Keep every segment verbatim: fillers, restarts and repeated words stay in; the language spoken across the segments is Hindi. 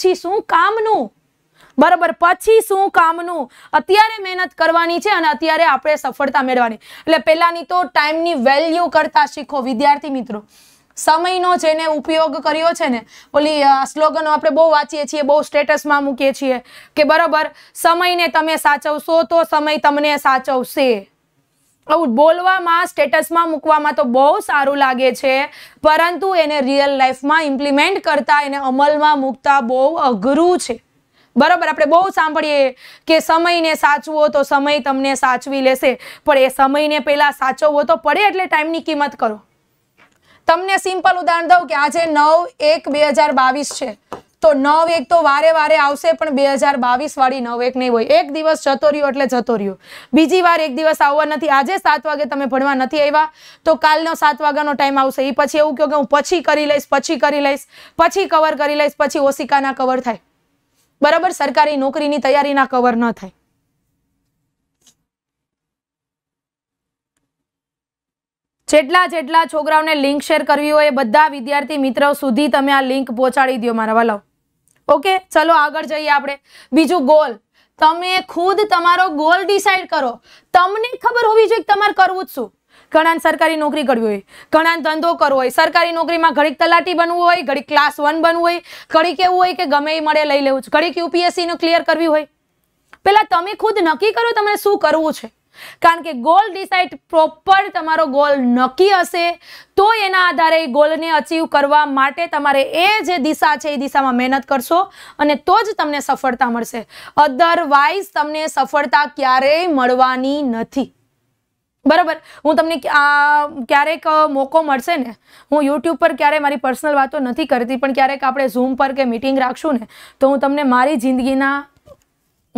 પછી શું કામનું, બરાબર, પછી શું કામનું? અત્યારે મહેનત કરવાની છે અને અત્યારે આપણે સફળતા મેળવવાની. એટલે પહેલાની તો ટાઈમની વેલ્યુ કરતા શીખો વિદ્યાર્થી મિત્રો. સમયનો જેને ઉપયોગ કર્યો છે ને, ઓલી સ્લોગનો આપણે બહુ વાંચીએ છીએ, બહુ સ્ટેટસમાં મૂકીએ છીએ કે બરાબર સમયને તમે સાચવશો તો સમય તમને સાચવશે. આવું બોલવામાં, સ્ટેટસમાં મૂકવામાં તો બહુ સારું લાગે છે, પરંતુ એને રિયલ લાઈફમાં ઇમ્પ્લિમેન્ટ કરતા, એને અમલમાં મૂકતા બહુ અઘરું છે. બરાબર, આપણે બહુ સાંભળીએ કે સમયને સાચવો તો સમય તમને સાચવી લેશે, પણ એ સમયને પહેલાં સાચવવો તો પડે. એટલે ટાઈમની કિંમત કરો. તમને સિમ્પલ ઉદાહરણ દઉં કે આજે નવ એક બે હજાર બાવીસ છે, તો નવ એક તો વારે વારે આવશે, પણ બે હજાર બાવીસ વાળી નવ એક નહીં હોય. એક દિવસ જતો રહ્યો એટલે જતો રહ્યો, બીજી વાર એક દિવસ આવવા નથી. આજે સાત વાગે તમે ભણવા નથી આવ્યા તો કાલનો સાત વાગ્યાનો ટાઈમ આવશે. એ પછી એવું કહ્યું કે હું પછી કરી લઈશ, પછી કરી લઈશ, પછી કવર કરી લઈશ, પછી ઓશિકાના કવર થાય. બરાબર, સરકારી નોકરીની તૈયારીના કવર ન થાય. જેટલા જેટલા છોકરાઓને લિંક શેર કરવી હોય એ બધા વિદ્યાર્થી મિત્રો સુધી તમે આ લિંક પહોંચાડી દો મારા વાલાઓ. ઓકે, ચલો આગળ જઈએ આપણે. બીજું, ગોલ. તમે ખુદ તમારો ગોલ ડિસાઇડ કરો. તમને ખબર હોવી જોઈએ કે તમારે કરવું જ શું. ઘણાને સરકારી નોકરી કરવી હોય, ઘણાને ધંધો કરવો હોય. સરકારી નોકરીમાં ઘડીક તલાટી બનવું હોય, ઘડીક ક્લાસ વન બનવું હોય, ઘડીક એવું હોય કે ગમે એ મળે લઈ લેવું છે, ઘડીક યુપીએસસીનું ક્લિયર કરવી હોય. પહેલાં તમે ખુદ નક્કી કરો તમે શું કરવું છે. કારણ કે ગોલ ડિસાઇડ, પ્રોપર તમારો ગોલ નક્કી હશે તો એના આધારે ગોલને અચીવ કરવા માટે તમારે એ જે દિશા છે એ દિશામાં મહેનત કરશો અને તો જ તમને સફળતા મળશે. અધરવાઇઝ તમને સફળતા ક્યારેય મળવાની નથી. બરાબર, હું તમને ક્યારેક મોકો મળશે ને, હું યુટ્યુબ પર ક્યારેય મારી પર્સનલ વાતો નથી કરતી, પણ ક્યારેક આપણે ઝૂમ પર કે મિટિંગ રાખશું ને તો હું તમને મારી જિંદગીના,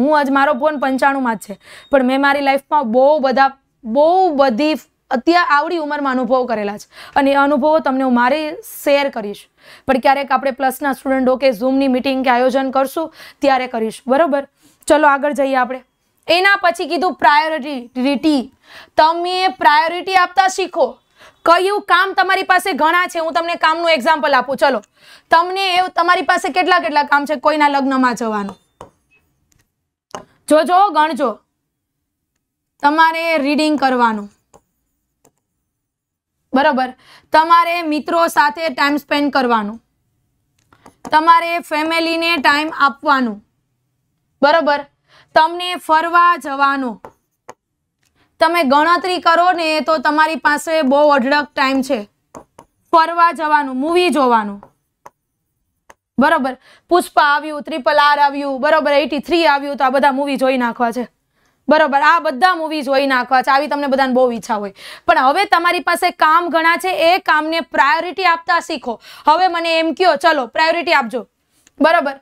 હું આજ મારો ફોન પંચાણુંમાં જ છે, પણ મેં મારી લાઈફમાં બહુ બધા બહુ બધી અત્યાર આવડી ઉંમરમાં અનુભવો કરેલા છે અને એ અનુભવો તમને હું મારી શેર કરીશ. પણ ક્યારેક આપણે પ્લસના સ્ટુડન્ટો કે ઝૂમની મિટિંગ કે આયોજન કરશું ત્યારે કરીશ. બરાબર, ચલો આગળ જઈએ આપણે. એના પછી કીધું પ્રાયોરિટી. તમે પ્રાયોરિટી આપતા શીખો. કયું કામ તમારી પાસે ઘણા છે? હું તમને કામનું એક્ઝામ્પલ આપું. ચલો, તમને એવું તમારી પાસે કેટલા કેટલા કામ છે? કોઈના લગ્નમાં જવાનું, જોજો ગણજો. તમારે રીડિંગ કરવાનું, બરાબર. તમારે મિત્રો સાથે ટાઈમ સ્પેન્ડ કરવાનું. તમારે ફેમિલીને ટાઈમ આપવાનું, બરાબર. તમને ફરવા જવાનું. તમે ગણતરી કરો ને તો તમારી પાસે બહુ અઢળક ટાઈમ છે. ફરવા જવાનું, મૂવી જોવાનું, બરાબર. પુષ્પા આવ્યું, ત્રિપલ આર આવ્યું, બરાબર, એટી થ્રી આવ્યું, તો આ બધા મૂવી જોઈ નાખવા છે. બરાબર, આ બધા મૂવી જોઈ નાખવા છે. આવી તમને બધાને બહુ ઈચ્છા હોય, પણ હવે તમારી પાસે કામ ઘણા છે. એ કામને પ્રાયોરિટી આપતા શીખો. હવે મને એમ કહો, ચલો પ્રાયોરિટી આપજો, બરાબર.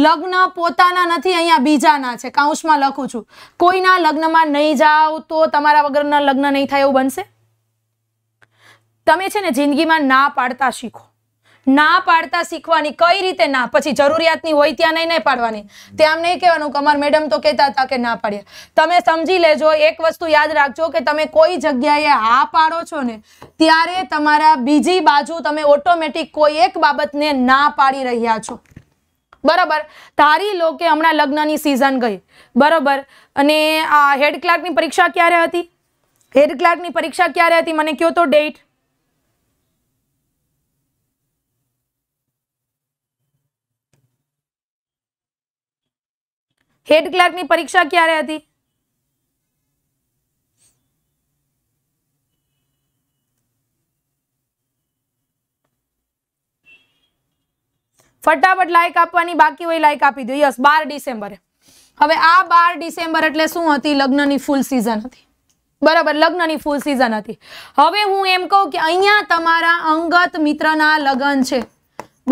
લગ્ન પોતાના નથી, અહીંયા બીજાના છે. કાઉન્સમાં લખું છું, કોઈના લગ્નમાં નહીં જાઓ તો તમારા વગરના લગ્ન નહીં થાય એવું બનશે. તમે છે ને જિંદગીમાં ના પાડતા શીખો. ના પાડતા શીખવાની. કઈ રીતે ના? પછી જરૂરિયાતની હોય ત્યાં નહીં નહીં પાડવાની. ત્યાં નહીં કહેવાનું કે અમાર મેડમ તો કહેતા હતા કે ના પાડ્યા. તમે સમજી લેજો, એક વસ્તુ યાદ રાખજો કે તમે કોઈ જગ્યાએ હા પાડો છો ને ત્યારે તમારા બીજી બાજુ તમે ઓટોમેટિક કોઈ એક બાબતને ના પાડી રહ્યા છો. બરાબર, ધારી લો કે હમણાં લગ્નની સિઝન ગઈ, બરાબર, અને આ હેડ ક્લાર્કની પરીક્ષા ક્યારે હતી? હેડ ક્લાર્કની પરીક્ષા ક્યારે હતી? મને કહો તો ડેટ. હેડ ક્લાર્કની પરીક્ષા ક્યારે હતી? ફટાફટ લાઈક આપવાની બાકી હોય, લાઈક આપી દો. યસ, બાર ડિસેમ્બરે. હવે આ બાર ડિસેમ્બર એટલે શું હતી? લગ્નની ફૂલ સિઝન હતી. બરાબર, લગ્નની ફૂલ સિઝન હતી. હવે હું એમ કહું કે અહીંયા તમારા અંગત મિત્રના લગ્ન છે,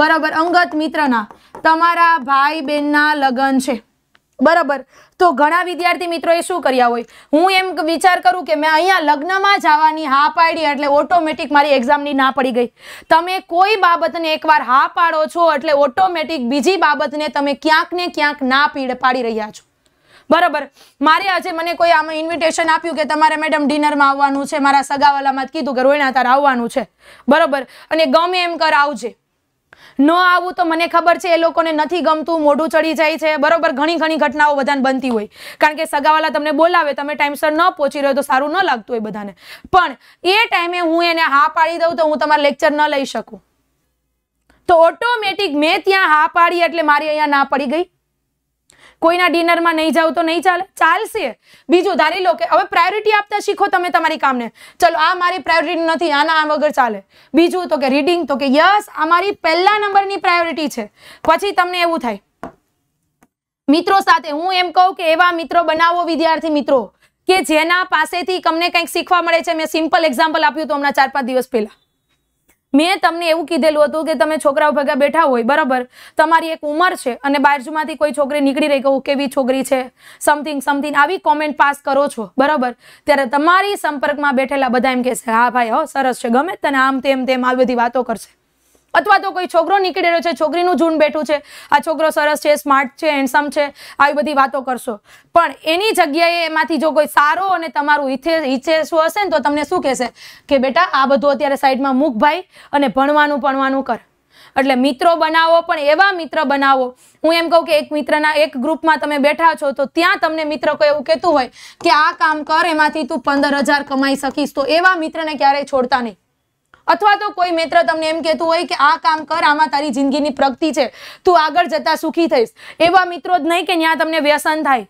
બરાબર, અંગત મિત્રના, તમારા ભાઈ બહેનના લગ્ન છે, બરાબર. તો ઘણા વિદ્યાર્થી મિત્રોએ શું કર્યા હોય? હું એમ વિચાર કરું કે મેં અહીંયા લગ્નમાં જવાની હા પાડી એટલે ઓટોમેટિક મારી એક્ઝામની ના પડી ગઈ. તમે કોઈ બાબતને એકવાર હા પાડો છો એટલે ઓટોમેટિક બીજી બાબતને તમે ક્યાંક ને ક્યાંક ના પાડી રહ્યા છો. બરાબર, મારે આજે મને કોઈ આમ ઇન્વિટેશન આપ્યું કે તમારે મેડમ ડિનરમાં આવવાનું છે, મારા સગાવાલામાં જ કીધું કે રોહિણા તાર આવવાનું છે, બરાબર, અને ગમે એમ કર આવજે. न आवू तो मने खबर छे ए लोकोने नथी गमतुं, मोढुं चढ़ी जाय छे, बरोबर। घणी घणी घटनाओ बधाने बनती होय, कारण के सगावाला तमने बोलावे, तमे टाइमसर न पहोंची रह्यो तो सारुं न लागतुं होय बधाने, पण ए टाइमे हुं एने हा पाडी दउं तो हुं तमारो लेक्चर न लई शकूं, तो ऑटोमेटिक मैं त्यां हा पाडी एटले मारी अहींया ना पड़ी गई। कोई ना डिनर में नहीं जाओ तो नहीं चाले, चाल से बीजो धारी लो के हवे प्रायोरिटी आपता शीखो तमे तमारी काम ने। चलो आ मारी प्रायोरिटी नथी, आना आ वगर चाले। बीजू तो के रीडिंग, तो के यस आ मारी पहला नंबर नी प्रायोरिटी छे। पछी तमने एवुं थाय मित्रों साथे, हूँ एम कहूँ के एवा मित्रों बनावो विद्यार्थी मित्रों के जेना पासेथी तमने कंईक शीखवा मळे छे। मैं सिंपल एक्जाम्पल आप्युं तो हमणा चार पांच दिवस पहेला मैं तमने एवं कीधेलुं हतुं के तमे छोकराओ भेगा बैठा होय, बराबर, तमारी एक उमर छे अने बाजूमांथी कोई छोकरी नीकळी रही के केवी छोकरी छे, समथिंग समथिंग आवी कॉमेंट पास करो छो, बराबर। त्यारे तमारी संपर्कमां बेठेला बधा एम कहेशे हा भाई हो सरस छे, गमे तने, आम तेम तेम आ बधी वातो करशे। अथवा तो कोई छोकरो नीकळी रह्यो छे, छोकरीनुं झुंड बेठुं छे, आ छोकरो सरस छे, स्मार्ट छे, हेन्डसम छे, आवी बधी वातो करशो, पण एनी जग्याए एमांथी जो कोई सारो अने तमारुं हितेशु हशे ने तो तमने शुं कहेशे के बेटा आ बधुं अत्યારે साइडमां मूक भाई अने भणवानुं भणवानुं कर। एटले मित्रो बनावो, पण एवा मित्र बनावो। हूँ एम कहूँ कि एक मित्रना एक ग्रुपमां तमे बेठा छो तो त्यां तमने मित्र कोई एवुं कहेतुं होय के आ काम कर, एमांथी तूं पंदर हज़ार कमाई शकीश, तो एवा मित्रने क्यारेय छोडता नहीं। अथवा तो कोई मित्र तमने एम कहतुं होय के आ काम कर, आमां तारी जिंदगीनी प्रगति छे, तू आगळ जता सुखी थईश। एवा मित्रोज नहीं के न्या तमने व्यसन थाय।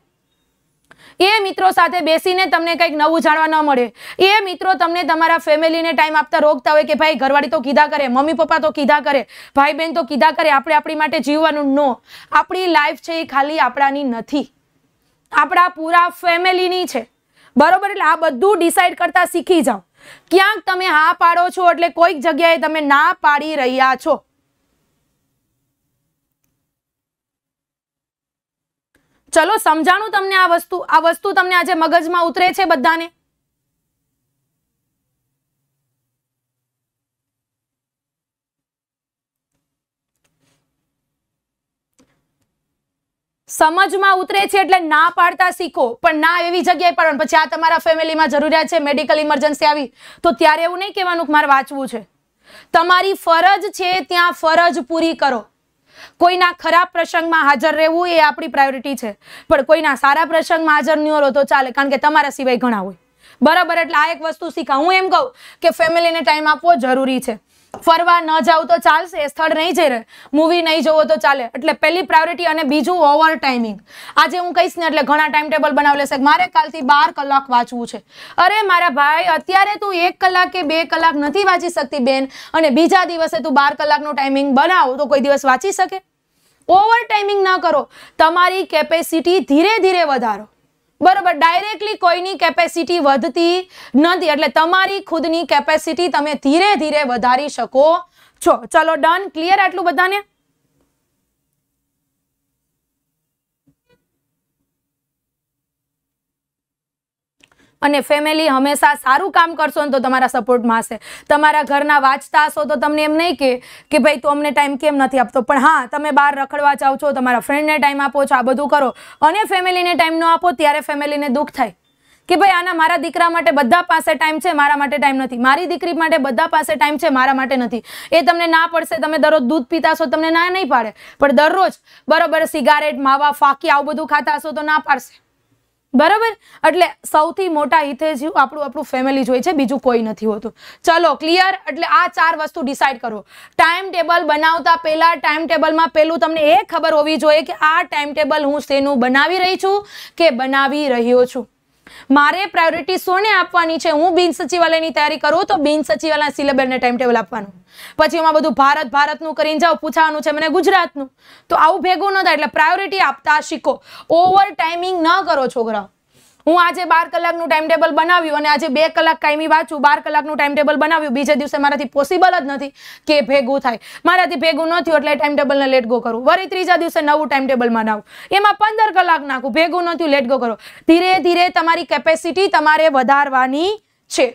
ए मित्रों साथे बेसीने तमने कंईक नवुं जाणवा न मळे। ए मित्रों तमने तमारा फेमिलीने टाइम आपता रोकता होय के भाई घरवाळी तो कीधा करे, मम्मी पप्पा तो कीधा करे, भाई बहन तो कीधा करे, आपणे आपणी माटे जीववानुं। नो, आपणी लाइफ छे ए खाली आपणानी नथी, आपणा पूरा फेमिलीनी छे, बरोबर। एटले आ बधुं डिसाइड करता शीखी जाओ। क्यांक तमे हा पाडो छो एटले कोईक जग्याए तमे ना पाडी रह्या छो। चलो समझाणु तमने आ वस्तु, आ वस्तु तमने आज मगज में उतरे छे बधाने। समझ में उतरे छे एटले ना पाड़ता शीखो, पण ना एवी जग्याए पाड़ो। पछी आ तमारा फेमिली में जरूरियात छे, मेडिकल इमरजन्सी आवी तो त्यारे एवुं नहीं कहेवानुं के मारे वांचवुं छे। तमारी फरज छे त्यां फरज पूरी करो। कोईना खराब प्रसंग में हाजर रहेवुं ए आपणी प्रायोरिटी छे, पण कोईना सारा प्रसंग में हाजर न रहो तो चाले, कारण के तमारा सिवाय घणा होय, बराबर। एटले आ एक वस्तु शीखा। हूँ एम कहूँ के फेमिली ने टाइम आपवो जरूरी छे। फरवा न जाओ तो चालशे, स्थळ नहीं जई रहे, मूवी नहीं जोवो तो चाले। एटले पहली प्रायोरिटी। अने बीजू ओवर टाइमिंग। आज हूँ कहीश ने एटले घणा टाइम टेबल बनावी लेशे, मारे कालथी बार कलाक वाँचवुं छे। अरे मारा भाई अत्यारे तू एक कलाक के बे कलाक नथी वाँची शकती बेन, अने बीजा दिवसे तू बार कलाकनो टाइमिंग बनाव तो कोई दिवस वाँची शके? ओवर टाइमिंग न करो, तमारी केपेसिटी धीरे धीरे वधारो, बरोबर। डायरेक्टली कोईनी केपेसिटी वधती नथी, एटले तमारी खुदनी केपेसिटी तमे धीरे धीरे वधारी शको छो। चलो डन, क्लियर आटलुं बधाने? अने फेमिली हमेशा सारू काम करशो तो तमारा सपोर्ट में हशे। तमारा घरना वाँचता हशो तो तमने एम नहीं के कि भाई तू अमने टाइम केम नथी आपतो, पण हाँ तमे बार रखडवा जाओ छो, तमारा फ्रेंड ने टाइम आपो छो, आ बधुं करो अने फेमिली ने टाइम न आपो त्यारे फेमिली ने दुख थाय कि भाई आना मारा दीकरा माटे बधा पासे टाइम छे, मारा माटे टाइम नथी, मारी दीकरी माटे बधा पासे टाइम छे, मारा माटे नथी। ए तमने ना पड़शे। तमे दररोज दूध पीता हशो तमने ना नहीं पाडे, पण दररोज बरोबर सिगारेट, मावा, फाकी आवुं बधुं खाता हशो तो ना पाडशे, बराबर। एटले सौथी मोटा हितेशु आपणुं आपणुं फेमिली ज होय छे, बीजुं कोई नथी होतुं। चलो क्लियर? एटले आ चार वस्तु डिसाइड करो। टाइम टेबल बनावता पहेला टाइम टेबल में पहेलुं तमने ए खबर होवी जोईए के आ टाइम टेबल हूँ शेनुं बनावी रही छूं के बनावी रह्यो छूं, मारे प्रायोरिटी शोने आपवानी छे। हूँ बिन सचिवालयनी तैयारी करूँ तो बिन सचिवालय सिलेबसने टाइम टेबल आपवानुं, पछी एमां बधुं भारत भारतनुं करीने जाओ, पूछावानुं छे मने गुजरातनुं, तो आवुं भेगुं न थाय। एटले प्रायोरिटी आपता शीखो, ओवर टाइमिंग न करो छोकराओ। हूँ आज बार कलाकनुं टाइम टेबल बनाव्युं अने आज बे कलाक कायमी वाँचुं, बार कलाकनुं टाइम टेबल बनाव्युं, बीजे दिवसे माराथी पॉसिबल ज नथी के भेगुं थाय, माराथी भेगुं न थयुं एटले टाइम टेबलने लेट गो करूं। वरी त्रीजा दिवसे नवुं टाइम टेबल बनावुं, एमां पंदर कलाक नाखुं, भेगुं न थयुं लेट गो करो। धीरे धीरे तमारी केपेसिटी तमारे वधारवानी छे।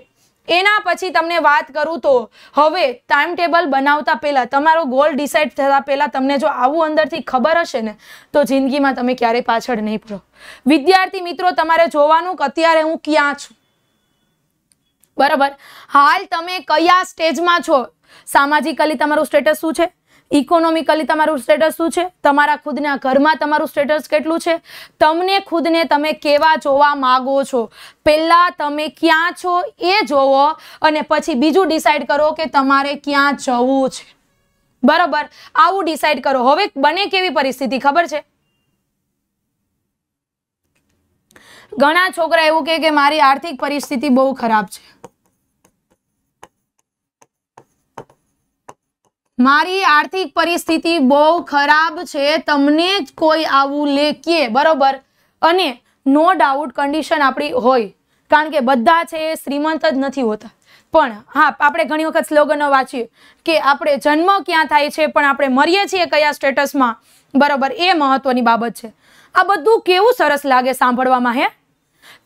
एना पछी तमने वात करूँ तो हवे टाइम टेबल बनावता पहेला तमारो गोल डिसाइड थता पहेला तमने जो आवुं अंदरथी खबर हशे ने तो जिंदगीमां तमे क्यारेय पाछळ नहीं पड़ो। विद्यार्थी मित्रों तमारे जोवानुं के अत्यारे हूँ क्यां छुं, बराबर। हाल तमे कया स्टेजमां छो, सामाजिकली तमारुं स्टेटस शुं छे, इकोनॉमिकली तमारू स्टेटस शू छे, तमारा खुदना घरमां तमारू स्टेटस केटलुं छे, तमने खुदने तमे केवा जोवा मागो छो, पहेला तमे क्यां छो ए जोवो अने पछी बीजुं डिसाइड करो के तमारे क्यां जवुं छे। बराबर आवुं डिसाइड करो। हवे बने केवी परिस्थिति खबर छे, घणा छोकरा एवुं के के मारी आर्थिक परिस्थिति बहु खराब छे, मारी आर्थिक परिस्थिति बहु खराब छे, तमने कोई आवुं लेके बरोबर अने नो डाउट कंडीशन आपणी होय, कारण के बधा छे श्रीमंत ज नथी होता। पण हाँ, आपणे घणी वखत स्लोगनो वांचीए के आपणे जन्म क्यां थाय छे पण आपणे मरीए छीए कया स्टेटसमां, बरोबर ए महत्वनी बाबत छे। आ बधुं केवुं सरस लागे सांभळवामां हे।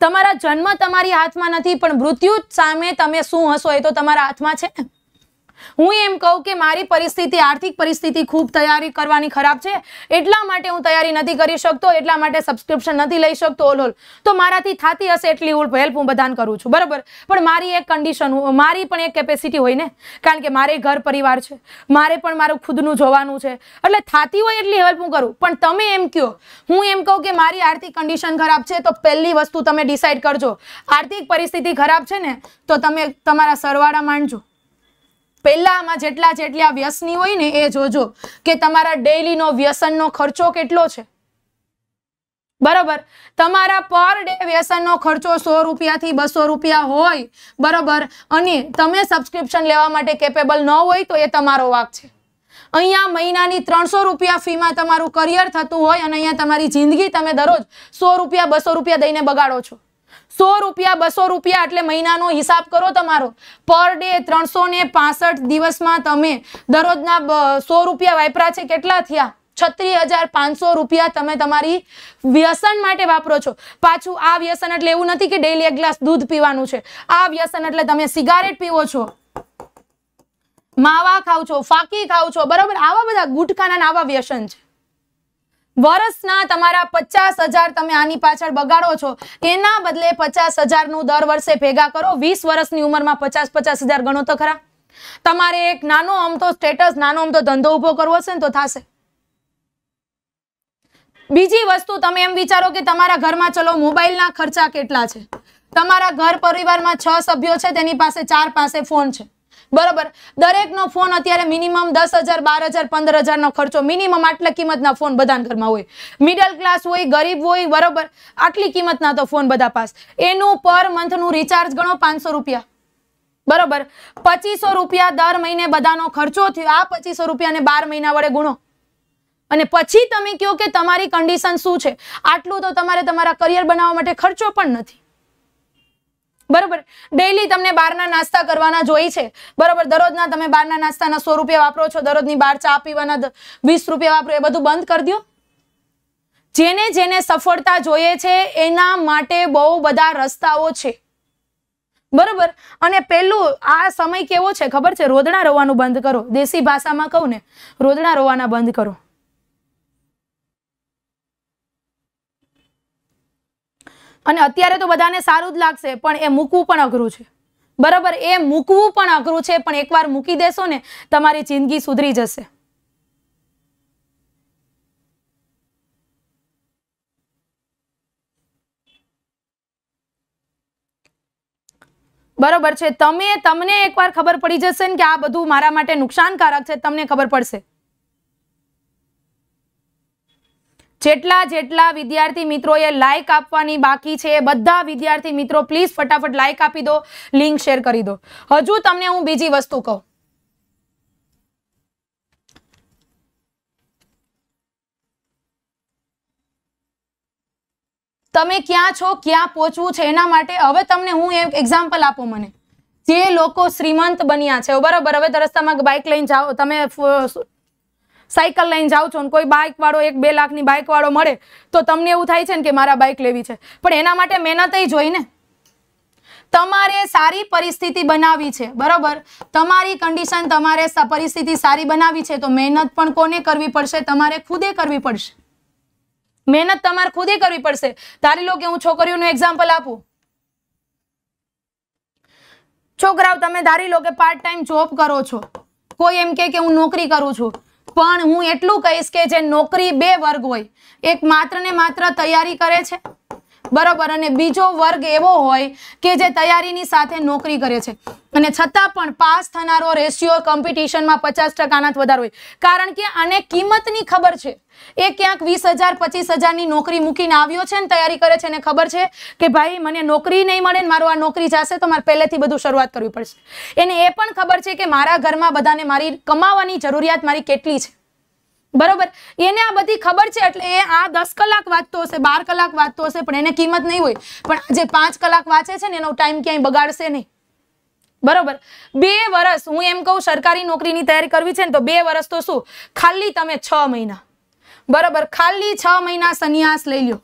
तमारा जन्म तमारी हाथमां नथी पण मृत्यु सामे तमे शुं हशो ए तो तमारा हाथमां छे। हूँ एम कहूँ कि मारी परिस्थिति आर्थिक परिस्थिति खूब तैयारी करवानी खराब छे, एटला माटे हूँ तैयारी नथी करी शकतो, एटला माटे सब्सक्रिप्शन नथी लई शकतो, ओल ओल तो माराथी थाती हशे एटली हेल्प हूँ बधाने करूँ छूं। बराबर, पण मारी एक कंडीशन, मारी पण एक केपेसिटी होय ने, कारण के मारे घर परिवार छे, मारे पण मारुं खुदनुं जोवानुं छे, एटले थाती होय एटली हेल्प हूँ करूँ। पण तमे एम कहो, हूँ एम कहूँ कि मारी आर्थिक कंडीशन खराब छे तो पहेली वस्तु तमे डिसाइड करजो, आर्थिक परिस्थिति खराब छे ने तो तमे तमारा सरवाड़ा मांडजो, पहला में जेटला जेटला व्यसनी होय ने ए जोजो के तमारा डेली नो व्यसन नो खर्चो केटलो छे। बराबर, तमारा पर डे व्यसन नो खर्चो सौ रुपया थी बसो रुपया होय, बराबर, अने तमे सब्सक्रिप्शन लेवा माटे केपेबल न होय तो ए तमारो वाक छे। अहींया महीनानी त्रणसो रुपया फी में तमारू करियर थतुं होय अने अहींया तमारी जिंदगी तमे दररोज सौ रुपया बसो रुपया दईने बगाड़ो छो। सौ रुपया बसो रुपया एटले महीनानो हिसाब करो तमारो, पर डे त्रणसो ने पांसठ दिवस में तमे दररोजना सौ रुपया वापरा छे, केटला थया छत्रीस हजार पांच सौ रुपया तमे तमारी व्यसन माटे वापरो छो। पाछू आ व्यसन एटले एवुं नथी के डेली एक ग्लास दूध पीवानुं छे, आ व्यसन एटले तमे सिगारेट पीवो छो, मावा खाओ छो, फाकी खाओ छो, बराबर, आवा बधा गुटखाना आवा व्यसन छे। वर्षना तमारा पचास हजार तमे आनी पाछळ बगाड़ो छो, एना बदले पचास हजार नु दर वर्षे भेगा करो, वीस वर्षनी उमरमां पचास पचास हजार गणो तो खरा। तमारे एक नानो अमतो स्टेटस, नानो अमतो धंधो ऊभो करवो छे ने तो थाशे। बीजी वस्तु तमे एम विचारो के तमारा घरमां चलो मोबाइलना खर्चा केटला छे, तमारा घर परिवारमां छ सभ्यो छे तेनी पासे चार पासे फोन छे, बराबर, दरेकनो फोन अत्यारे मिनिमम दस हजार बार हजार पंदर हजार नो खर्चो, मिनिमम आटला किंमतना फोन बधाना घरमां होय, मिडल क्लास होय गरीब होय, बराबर, आटली किंमतना तो फोन बधा पास। एनु पर मंथनु रिचार्ज गणो पांच सौ रुपया, बराबर, पच्चीसो रुपया दर महीने बधानो खर्चो थयो। आ पच्चीसो रुपया ने बार महीना वडे गुणो अने पछी तमे कहो के तमारी कंडीशन शुं छे। आटलुं तो तमारे तमारा करियर बनाववा माटे खर्चो पण नथी, बराबर, डेली तमने बारना नास्ता करवाना जोई छे, बराबर, दररोजना तमे बारना नास्ताना सौ रुपया वापरो छो, दररोजनी बार चा पीवाना वीस रुपया वापरो, ए बधुं बंद कर दियो। जेने जेने सफलता जोईए छे एना माटे बहु बधा रस्ताओ छे, बराबर। अने पेलुं आ समय केवो छे खबर छे, रोदणा रोवानुं बंद करो, देशी भाषामां कहूं ने रोदणा रोवाना बंद करो। अने अत्यारे तो बधाने सारूं ज लागशे पण ए मूकवुं पण अघरुं छे, बराबर, ए मूकवुं पण अघरुं छे, पण एकवार मूकी देशो ने तमारी जिंदगी सुधरी जशे। बराबर छे, तमे तमने एकवार खबर पड़ी जशे के आ बधुं मारा माटे नुकसानकारक छे, तमने खबर पड़शे। जेटला जेटला विद्यार्थी मित्रोए लाइक आपवानी बाकी छे, बधा विद्यार्थी मित्रों प्लीज फटाफट लाइक आपी दो, लिंक शेर करी दो। हजू तमने हूँ बीजी वस्तु कहूँ, तमे क्यां छो क्यां पहोंचवुं छे एना माटे हवे तमने हूँ एक्जाम्पल आपो। मने जे लोको श्रीमंत बन्या छे, बराबर, हवे रस्तामां बाइक लईने जाओ, तमे साइकिल लाइन जाओ छो, कोई बाइक वालों एक बे लाख नी बाइक वालों मळे तो तमने एवुं थाय छे ने के मारा बाइक लेवी छे, पण एना माटे मेहनत ही जोईए ने। तमारे सारी परिस्थिति बनावी छे, बराबर, तमारी कंडीशन तमारे परिस्थिति सारी बनावी छे तो मेहनत पण कोने करवी पड़शे, तमारे खुदे करवी पड़शे, मेहनत तमारे खुदे करवी पड़शे। धारी लो के हूँ छोकरीओनुं एक्जाम्पल आपूं, छोकराओ तमे धारी लो के पार्ट टाइम जॉब करो छो, कोई एम के के हूँ नौकरी करूं छूं, પણ હું એટલું કહીશ કે જે નોકરી બે વર્ગ હોય, એક માત્ર ને માત્ર તૈયારી કરે છે બરોબર, અને બીજો વર્ગ એવો હોય કે જે તૈયારીની સાથે નોકરી કરે છે અને છતાં પણ પાસ થનારો રેશિયો કોમ્પિટિશનમાં પચાસ ટકાનાથી વધારે હોય, કારણ કે આને કિંમતની ખબર છે. એ ક્યાંક વીસ હજાર પચીસ હજારની નોકરી મૂકીને આવ્યો છે ને તૈયારી કરે છે ને ખબર છે કે ભાઈ મને નોકરી નહીં મળે ને મારું આ નોકરી જશે તો મારે પહેલેથી બધું શરૂઆત કરવી પડશે. એને એ પણ ખબર છે કે મારા ઘરમાં બધાને મારી કમાવાની જરૂરિયાત મારી કેટલી છે બરોબર, એને આ બધી ખબર છે એટલે એ આ દસ કલાક વાંચતો હશે, બાર કલાક વાંચતો હશે, પણ એને કિંમત નહીં હોય. પણ જે પાંચ કલાક વાંચે છે ને એનો ટાઈમ ક્યાંય બગાડશે નહીં બરોબર. બે વર્ષ હું એમ કહું સરકારી નોકરીની તૈયારી કરવી છે ને તો બે વર્ષ તો શું, ખાલી તમે છ મહિના બરોબર, ખાલી છ મહિના સંન્યાસ લઈ લ્યો.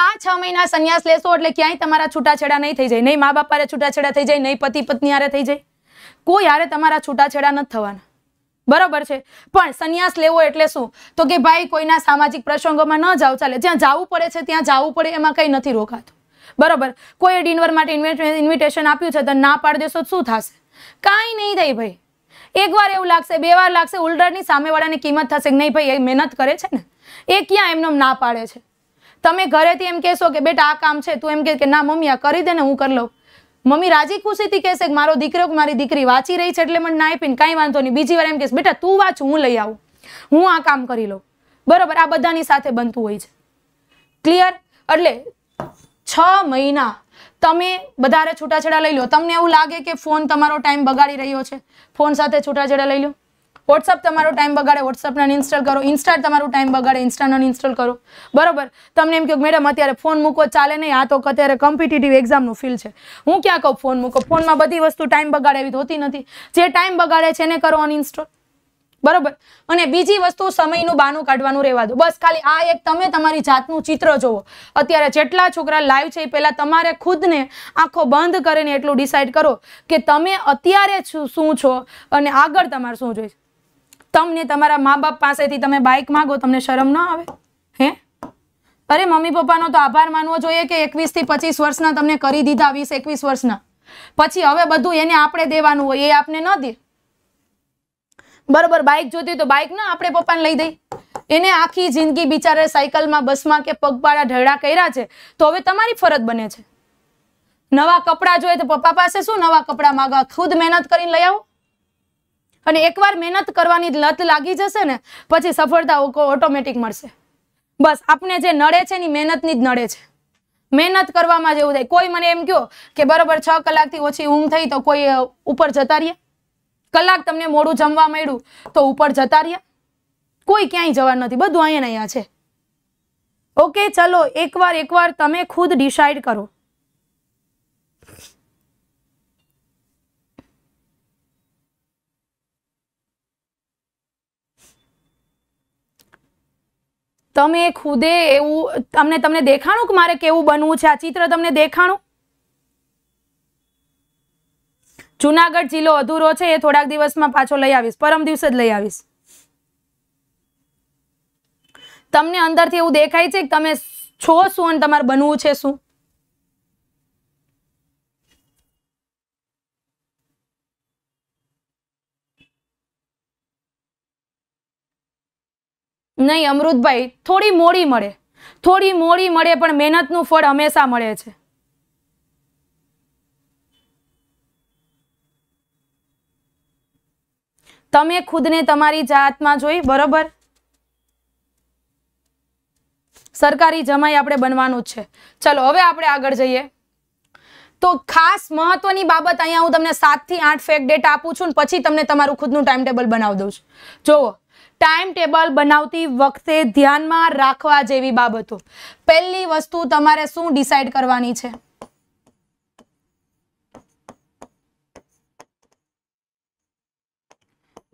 આ છ મહિના સંન્યાસ લેશો એટલે ક્યાંય તમારા છૂટાછેડા નહીં થઈ જાય, નહીં મા બાપ હારે છૂટાછેડા થઈ જાય, નહીં પતિ પત્ની હારે થઈ જાય, કોઈ હારે તમારા છૂટાછેડા નથી થવાના બરોબર છે. પણ સંન્યાસ લેવો એટલે શું તો કે ભાઈ કોઈના સામાજિક પ્રસંગોમાં ન જાવ ચાલે, જ્યાં જવું પડે છે ત્યાં જવું પડે, એમાં કંઈ નથી રોકાતું બરોબર. કોઈ ડિનર માટે ઇન્વિટેશન આપ્યું છે તો ના પાડી દેશો શું થશે, કાંઈ નહીં થાય ભાઈ. એક વાર એવું લાગશે, બે વાર લાગશે, ઉલટની સામેવાળાની કિંમત થશે કે નહીં ભાઈ એ મહેનત કરે છે ને, એ ક્યાં એમનો ના પાડે છે. તમે ઘરેથી એમ કહેશો કે બેટા આ કામ છે, તું એમ કહે કે ના મમ્મી આ કરી દે ને હું કરી લઉં, મમ્મી રાજી ખુશીથી કહેશે કે મારો દીકરો મારી દીકરી વાંચી રહી છે એટલે મને ના આપીને કાંઈ વાંધો નહીં. બીજી વાર એમ કહેશે બેટા તું વાંચ હું લઈ આવું, હું આ કામ કરી લઉં બરોબર. આ બધાની સાથે બનતું હોય છે ક્લિયર. એટલે છ મહિના તમે બધારે છૂટાછેડા લઈ લો. તમને એવું લાગે કે ફોન તમારો ટાઈમ બગાડી રહ્યો છે, ફોન સાથે છૂટાછેડા લઈ લો. વોટ્સઅપ તમારો ટાઈમ બગાડે, વોટ્સઅપને અનઇન્સ્ટોલ કરો. ઇન્સ્ટા તમારું ટાઈમ બગાડે, ઇન્સ્ટાને અનઇન્સ્ટોલ કરો બરોબર. તમને એમ કહો મેડમ અત્યારે ફોન મૂકો ચાલે નહીં, આ તો અત્યારે કોમ્પિટિટિવ એક્ઝામનું ફીલ છે, હું ક્યાં કહું ફોન મૂકો. ફોનમાં બધી વસ્તુ ટાઈમ બગાડે એવી હોતી નથી, જે ટાઈમ બગાડે છે એને કરો અનઇન્સ્ટોલ બરોબર. અને બીજી વસ્તુ સમયનું બહાનું કાઢવાનું રહેવા દો. બસ ખાલી આ એક તમે તમારી જાતનું ચિત્ર જોવો. અત્યારે જેટલા છોકરા લાઈવ છે એ પહેલાં તમારે ખુદને આંખો બંધ કરીને એટલું ડિસાઇડ કરો કે તમે અત્યારે શું છો અને આગળ તમારે શું જોઈએ. તમને તમારા મા બાપ પાસેથી તમે બાઇક માગો, તમને શરમ ના આવે? હે, અરે મમ્મી પપ્પાનો તો આભાર માનવો જોઈએ કે એકવીસ થી પચીસ વર્ષના તમને કરી દીધા, વીસ એકવીસ વર્ષના. પછી હવે બધું એને આપણે દેવાનું હોય, એ આપણે ન દે બરોબર. બાઇક જોતી તો બાઇક ના આપણે પપ્પાને લઈ દઈ, એને આખી જિંદગી બિચારે સાયકલમાં બસમાં કે પગપાળા ઢળા કર્યા છે, તો હવે તમારી ફરજ બને છે. નવા કપડાં જોઈએ તો પપ્પા પાસે શું નવા કપડાં માગવા, ખુદ મહેનત કરીને લઈ આવો. અને એકવાર મહેનત કરવાની લત લાગી જશે ને પછી સફળતા ઓટોમેટિક મળશે. બસ આપણે જે નડે છે એની મહેનતની જ નડે છે, મહેનત કરવામાં જ એવું થાય. કોઈ મને એમ કહો કે બરોબર છ કલાકથી ઓછી ઊંઘ થઈ તો કોઈ ઉપર જતા રહ્યા, કલાક તમને મોડું જમવા મળ્યું તો ઉપર જતા રહ્યા. કોઈ ક્યાંય જવા નથી, બધું અહીંયા ને અહીંયા છે. ઓકે ચલો એકવાર એકવાર તમે ખુદ ડિસાઇડ કરો. તમે ખુદે એવું તમને તમને દેખાણું કે મારે કેવું બનવું છે? આ ચિત્ર તમને દેખાણું? જુનાગઢ જિલ્લો અધૂરો છે, એ થોડાક દિવસમાં પાછો લઈ આવીશ, પરમ દિવસે જ લઈ આવીશ. તમને અંદરથી એવું દેખાય છે કે તમે છો શું અને તમારે બનવું છે શું? નહીં અમૃતભાઈ, થોડી મોડી મળે, થોડી મોડી મળે પણ મહેનતનું ફળ હંમેશા મળે છે. તમે ખુદને તમારી જાતમાં જોઈ બરોબર. સરકારી જમાઈ આપણે બનવાનું જ છે. ચલો હવે આપણે આગળ જઈએ. તો ખાસ મહત્વની બાબત અહીંયા હું તમને સાત થી આઠ ફેક ડેટા આપું છું ને પછી તમને તમારું ખુદનું ટાઈમ ટેબલ બનાવી દઉં છું. જોવો ટાઈમ ટેબલ બનાવતી વખતે ધ્યાનમાં રાખવા જેવી બાબતો. પહેલી વસ્તુ તમારે શું ડિસાઈડ કરવાની છે?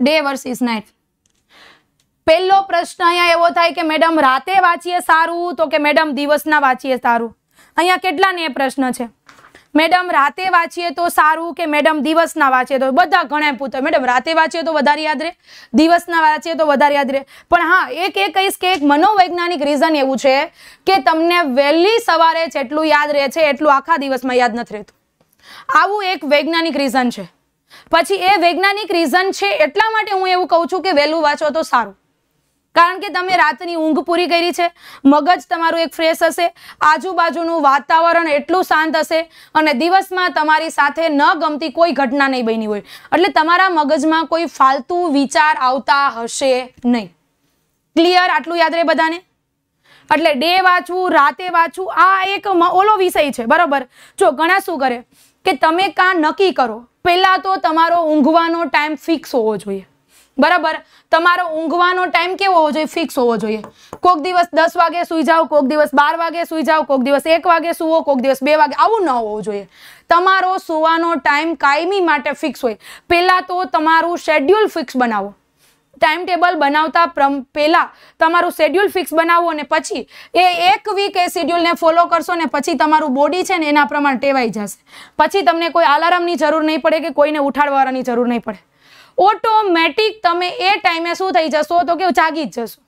Day versus night. પહેલો પ્રશ્ન અહીંયા એવો થાય કે મેડમ રાતે વાંચીએ સારું તો કે મેડમ દિવસના વાંચીએ સારું? અહીંયા કેટલાને એ પ્રશ્ન છે મેડમ રાતે વાંચીએ તો સારું કે મેડમ દિવસના વાંચીએ તો? બધા ઘણા પૂછે મેડમ રાતે વાંચીએ તો વધારે યાદ રહે, દિવસના વાંચીએ તો વધારે યાદ રહે. પણ હા એક એ કહીશ કે એક મનોવૈજ્ઞાનિક રીઝન એવું છે કે તમને વહેલી સવારે જેટલું યાદ રહે છે એટલું આખા દિવસમાં યાદ નથી રહેતું. આવું એક વૈજ્ઞાનિક રીઝન છે. પછી એ વૈજ્ઞાનિક રીઝન છે, એટલા માટે હું એવું કહું છું કે વહેલું વાંચો તો સારું, કારણ કે તમે રાતની ઊંઘ પૂરી કરી છે, મગજ તમારું એક ફ્રેશ હશે, આજુબાજુનું વાતાવરણ એટલું શાંત હશે અને દિવસમાં તમારી સાથે ન ગમતી કોઈ ઘટના નહીં બની હોય, એટલે તમારા મગજમાં કોઈ ફાલતુ વિચાર આવતા હશે નહીં. ક્લિયર? આટલું યાદ રહે બધાને. એટલે ડે વાંચવું, રાતે વાંચવું, આ એક ઓલો વિષય છે, બરાબર. જો ઘણા શું કરે કે તમે કાં નક્કી કરો, પહેલાં તો તમારો ઊંઘવાનો ટાઈમ ફિક્સ હોવો જોઈએ, બરાબર. તમારો ઊંઘવાનો ટાઈમ કેવો હોવો જોઈએ? ફિક્સ હોવો જોઈએ. કોઈક દિવસ દસ વાગે સૂઈ જાઓ, કોઈક દિવસ બાર વાગે સૂઈ જાઓ, કોઈક દિવસ એક વાગે સૂવો, કોઈક દિવસ બે વાગે, આવું ન હોવું જોઈએ. તમારો સૂવાનો ટાઈમ કાયમી માટે ફિક્સ હોય. પહેલાં તો તમારું શેડ્યુલ ફિક્સ બનાવો, ટાઈમ ટેબલ બનાવતા પહેલાં તમારું શેડ્યુલ ફિક્સ બનાવો અને પછી એ એક વીક એ શેડ્યુલને ફોલો કરશો ને પછી તમારું બોડી છે ને એના પ્રમાણે ટેવાઈ જશે, પછી તમને કોઈ અલાર્મની જરૂર નહીં પડે કે કોઈને ઉઠાડવાની જરૂર નહીં પડે. ઓટોમેટિક તમે એ ટાઈમે શું થઈ જશો તો કે જાગી જ જશો,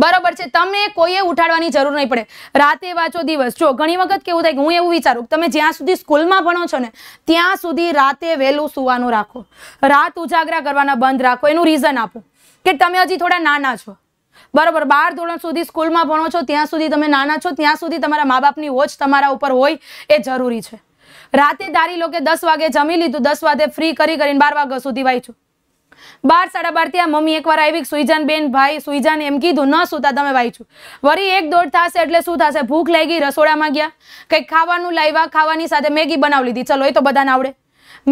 બરાબર છે. તમને કોઈએ ઉઠાડવાની જરૂર નહીં પડે. રાતે વાંચો, દિવસ. જો ઘણી વખત કેવું થાય કે હું એવું વિચારું કે તમે જ્યાં સુધી સ્કૂલમાં ભણો છો ને ત્યાં સુધી રાતે વહેલું સૂવાનું રાખો, રાત ઉજાગરા કરવાના બંધ રાખો. એનું રીઝન આપો કે તમે હજી થોડા નાના છો, બરાબર. બાર ધોરણ સુધી સ્કૂલમાં ભણો છો ત્યાં સુધી તમે નાના છો, ત્યાં સુધી તમારા મા બાપની વોચ તમારા ઉપર હોય એ જરૂરી છે. રાતે ધારી લો કે દસ વાગે જમી લીધું, દસ વાગે ફ્રી કરી કરીને બાર વાગ્યા સુધી વાંચો, બાર સાડા બાર ત્યાં મમ્મી એકવાર આવી સુઈજાન બેન ભાઈ સુઈજાન એમ કીધું, ન સુતા તમે વાંચ્યું. વળી એક દોઢ થશે એટલે શું થશે, ભૂખ લાગી, રસોડામાં ગયા, કંઈક ખાવાનું લાવ્યા, ખાવાની સાથે મેગી બનાવી લીધી, ચલો એ તો બધાને આવડે.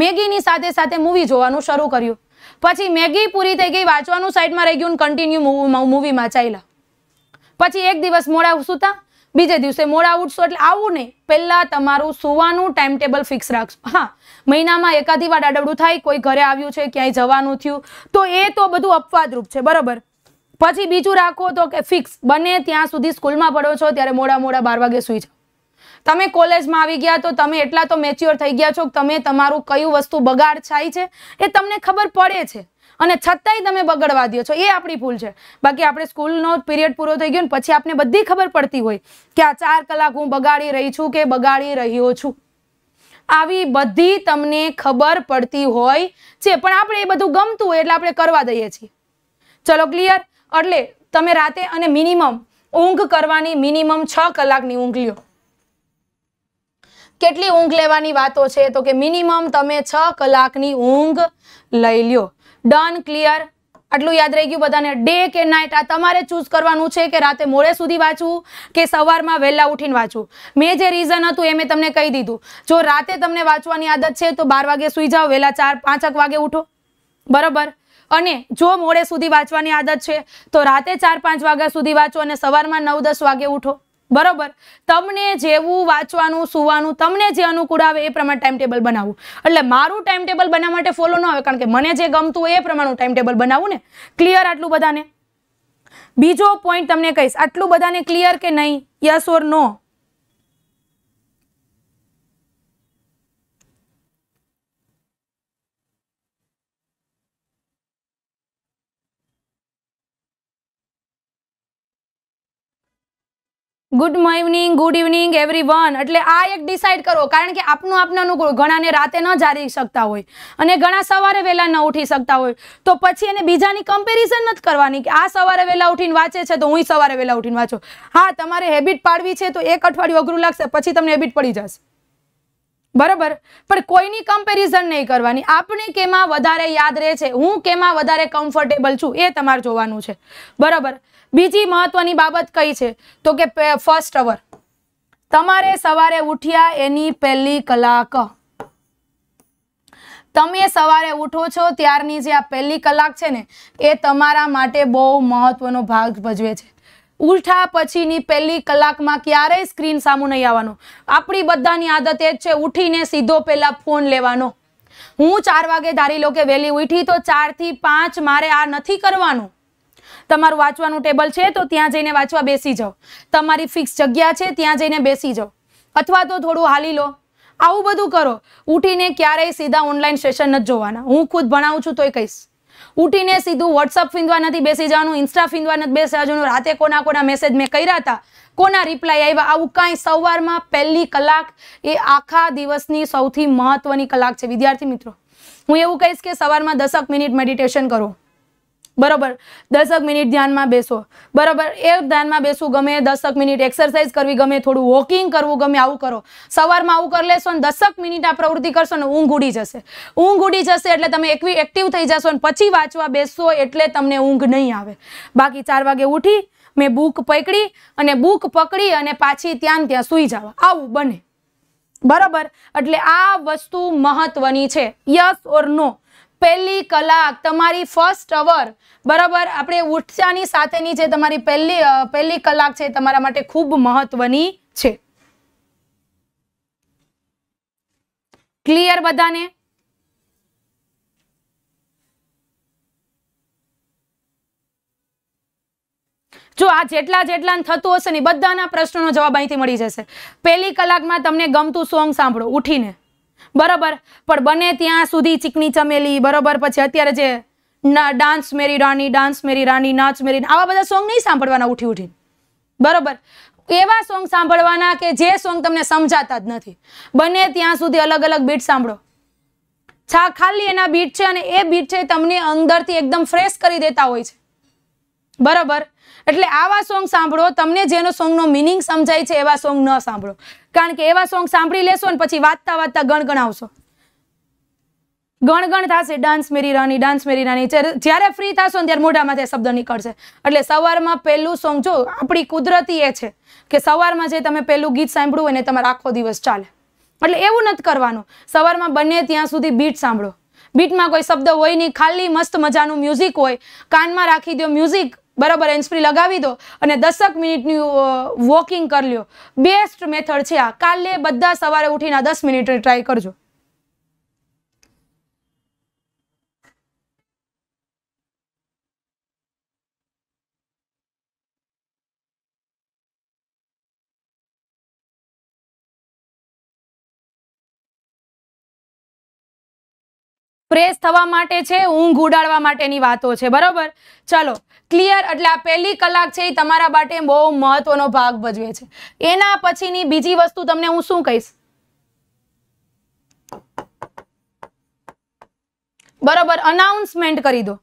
મેગીની સાથે સાથે મૂવી જોવાનું શરૂ કર્યું, પછી મેગી પૂરી થઈ ગઈ, વાંચવાનું સાઈડમાં રહી ગયું, કન્ટિન્યુ મૂવીમાં ચાલ્યા. પછી એક દિવસ મોડા સુતા, બીજે દિવસે મોડા ઉઠશો. એટલે આવું નહીં, પહેલાં તમારું સુવાનું ટાઈમ ટેબલ ફિક્સ રાખશો. હા, મહિનામાં એકાદી વાર આડબડું થાય, કોઈ ઘરે આવ્યું છે, ક્યાંય જવાનું થયું, તો એ તો બધું અપવાદરૂપ છે, બરાબર. પછી બીજું રાખો તો કે ફિક્સ બને ત્યાં સુધી સ્કૂલમાં ભણો છો ત્યારે મોડા મોડા બાર વાગે સૂઈ જાઓ. તમે કોલેજમાં આવી ગયા તો તમે એટલા તો મેચ્યોર થઈ ગયા છો કે તમે તમારું કયું વસ્તુ બગાડ થાય છે એ તમને ખબર પડે છે અને છતાંય તમે બગડવા દો છો, એ આપણી ભૂલ છે. બાકી આપણે સ્કૂલનો પીરિયડ પૂરો થઈ ગયો ને પછી આપણે બધી ખબર પડતી હોય કે આ ચાર કલાક હું બગાડી રહી છું કે બગાડી રહ્યો છું, આવી બધી તમને ખબર પડતી હોય છે, પણ આપણે એ બધું ગમતું હોય એટલે આપણે કરવા દઈએ છીએ. ચલો, ક્લિયર? એટલે તમે રાતે અને મિનિમમ ઊંઘ કરવાની, મિનિમમ છ કલાકની ઊંઘ લ્યો. કેટલી ઊંઘ લેવાની વાતો છે તો કે મિનિમમ તમે છ કલાકની ઊંઘ લઈ લ્યો. ડન? ક્લિયર? આટલું યાદ રહી ગયું બધાને? ડે કે નાઇટ આ તમારે ચૂઝ કરવાનું છે કે રાતે મોડે સુધી વાંચવું કે સવારમાં વહેલા ઉઠીને વાંચવું. મેં જે રીઝન હતું એ મેં તમને કહી દીધું. જો રાતે તમને વાંચવાની આદત છે તો બાર વાગે સૂઈ જાઓ, વહેલા ચાર પાંચક વાગે ઉઠો, બરાબર. અને જો મોડે સુધી વાંચવાની આદત છે તો રાતે ચાર પાંચ વાગ્યા સુધી વાંચો અને સવારમાં નવ દસ વાગે ઉઠો, બરાબર. તમને જેવું વાંચવાનું, સુવાનું તમને જે અનુકૂળ આવે એ પ્રમાણે ટાઈમ ટેબલ બનાવવું. એટલે મારું ટાઈમ ટેબલ બનાવવા માટે ફોલો ન આવે, કારણ કે મને જે ગમતું હોય એ પ્રમાણે ટાઈમ ટેબલ બનાવું ને. ક્લિયર? આટલું બધાને? બીજો પોઈન્ટ તમને કહીશ, આટલું બધાને ક્લિયર કે નહીં? Yes or no? Good morning, good evening everyone. એટલે આ એક ડિસાઇડ કરો, કારણ કે આપનું આપનાનું ઘણાને રાતે ન જાગી શકતા હોય અને ઘણા સવારે વહેલા ન ઉઠી શકતા હોય, તો પછી એને બીજાની કમ્પેરિઝન નથી કરવાની કે આ સવારે વહેલા ઉઠીને વાંચે છે તો હું સવારે વહેલા ઉઠીને વાંચો. હા, તમારે હેબિટ પાડવી છે તો એક અઠવાડિયું અઘરું લાગશે, પછી તમને હેબિટ પડી જશે, બરાબર. પણ કોઈની કમ્પેરિઝન નહીં કરવાની. આપણે કેમાં વધારે યાદ રહે છે, હું કેમાં વધારે કમ્ફર્ટેબલ છું એ તમારે જોવાનું છે, બરાબર. બીજી મહત્વની બાબત કઈ છે તો કે ફર્સ્ટ અવર, તમારે સવારે ઉઠ્યા એની પહેલી કલાક, તમે સવારે ઉઠો છો ત્યારની જે આ પહેલી કલાક છે ને એ તમારા માટે બહુ મહત્વનો ભાગ ભજવે છે. ઉઠા પછીની પહેલી કલાકમાં ક્યારેય સ્ક્રીન સામું નહીં આવવાનું. આપણી બધાની આદત એ જ છે, ઉઠીને સીધો પહેલા ફોન લેવાનો. હું ચાર વાગે ધારી લો કે વહેલી ઉઠી તો ચારથી પાંચ મારે આ નથી કરવાનું. તમારું વાંચવાનું ટેબલ છે તો ત્યાં જઈને વાંચવા બેસી જાઓ, તમારી ફિક્સ જગ્યા છે ત્યાં જઈને બેસી જાઓ, અથવા તો થોડું હાલી લો, આવું બધું કરો. ઉઠીને ક્યારેય સીધા ઓનલાઈન સેશન નથી જોવાના. હું ખુદ ભણાવું છું તો એ કહીશ, उठीने सीधू व्हाट्सअप फींदवा नथी बेसी जवानुं, इंस्टा फींदवा नथी बेसी जवानुं। राते कोना कोना मेसेज में कर्या हता, कोना रिप्लाय आव्या, आवुं कांई सवारमां पहेली कलाक ए आखा दिवसनी सौथी महत्वनी कलाक छे। विद्यार्थी मित्रों, हूँ एवुं कहीश के सवारमां दस मिनिट मेडिटेशन करो, बराबर दसक मिनिट ध्यान में बेसो, बराबर ए ध्यान में बेसू गमे, दसक मिनिट एक्सरसाइज करवी गमे, थोड़ा वॉकिंग करवुं गमे, आवुं करो। सवार में आवुं कर लेशो ने दसक मिनिट आ प्रवृत्ति करशो ने ऊँघ उड़ी जशे, ऊँघ उड़ी जशे एटले तमे एकवी एक्टिव थई जशो ने पछी वांचवा बेसो एटले तमने ऊँघ नहीं आवे। बाकी चार वागे उठी मैं बूक पकड़ी अने बूक पकड़ी अने पाछी त्यां त्यां सूई जावा, आवुं बने, बराबर। एटले आ वस्तु महत्वनी छे। Yes or no? पहली कलाक तमारी फर्स्ट अवर, बराबर, आपणे उठ्यानी साथेनी जे तमारी पहली पहली कलाक छे तमारा माटे खूब महत्वनी छे। क्लियर बधाने? जो आ जेटला जेटला थतुं हशे ने बधाना प्रश्नोनो जवाब अहींथी मळी जशे। पहली कलाकमां तमने गमतुं सोंग सांभळो उठीने, बराबर, पर बने त्यां सुधी चिकनी चमेली, बराबर, पछी अत्यारे जे डांस मेरी रानी, डांस मेरी रानी, नाच मेरी, आवा बधा सोंग नहीं सांभळवाना उठी उठी, बराबर। एवा सोंग सांभळवाना के जे सोंग तमने समजाता ज नथी। बने त्यां सुधी अलग अलग बीट सांभळो, छा खाली एना बीट छे अने ए बीट छे तमने अंदरथी एकदम फ्रेश करी देता होय छे, बराबर। एटले आवा सोंग सांभळो, तमने जेनो सोंगनो मीनिंग समजाय छे एवा सोंग न सांभळो, कारण के एवा सोंग सांभळी लेशो ने पछी वाजता वाजता गणगणावशो, गणगण थाशे डांस मेरी रानी, डांस मेरी रानी, ज्यारे फ्री थाशो ने त्यारे मोढामांथी शब्द निकळशे। एटले सवारमां पहेलुं सोंग, जो आपणी कुदरती ए छे के सवारमां जे तमे पहेलुं गीत सांभळ्યું અને તમારો આખો દિવસ ચાલે, એટલે એવું નથી કરવાનું। સવારમાં બને ત્યાં સુધી બીટ સાંભળો, બીટમાં કોઈ શબ્દ હોય નહીં, ખાલી મસ્ત મજાનું મ્યુઝિક હોય, કાનમાં રાખી દો મ્યુઝિક, बराबर, एंस्प्री लगावी दो अने दसक मिनिटनी वॉकिंग कर लियो। बेस्ट मेथड छे आ। काले बधा सवारे उठीने दस मिनिट ट्राय करजो। फ्रेश थवा माटे छे, ऊँघ उड़ाड़वा माटेनी वातो छे, बराबर। चलो क्लियर। एटले आ पहली कलाक छे तमारा बाटे बहु महत्वनो भाग भजवे छे। एना पछीनी बीजी वस्तु तमने हूँ शुं कहीश, बराबर, अनाउंसमेंट करी दो,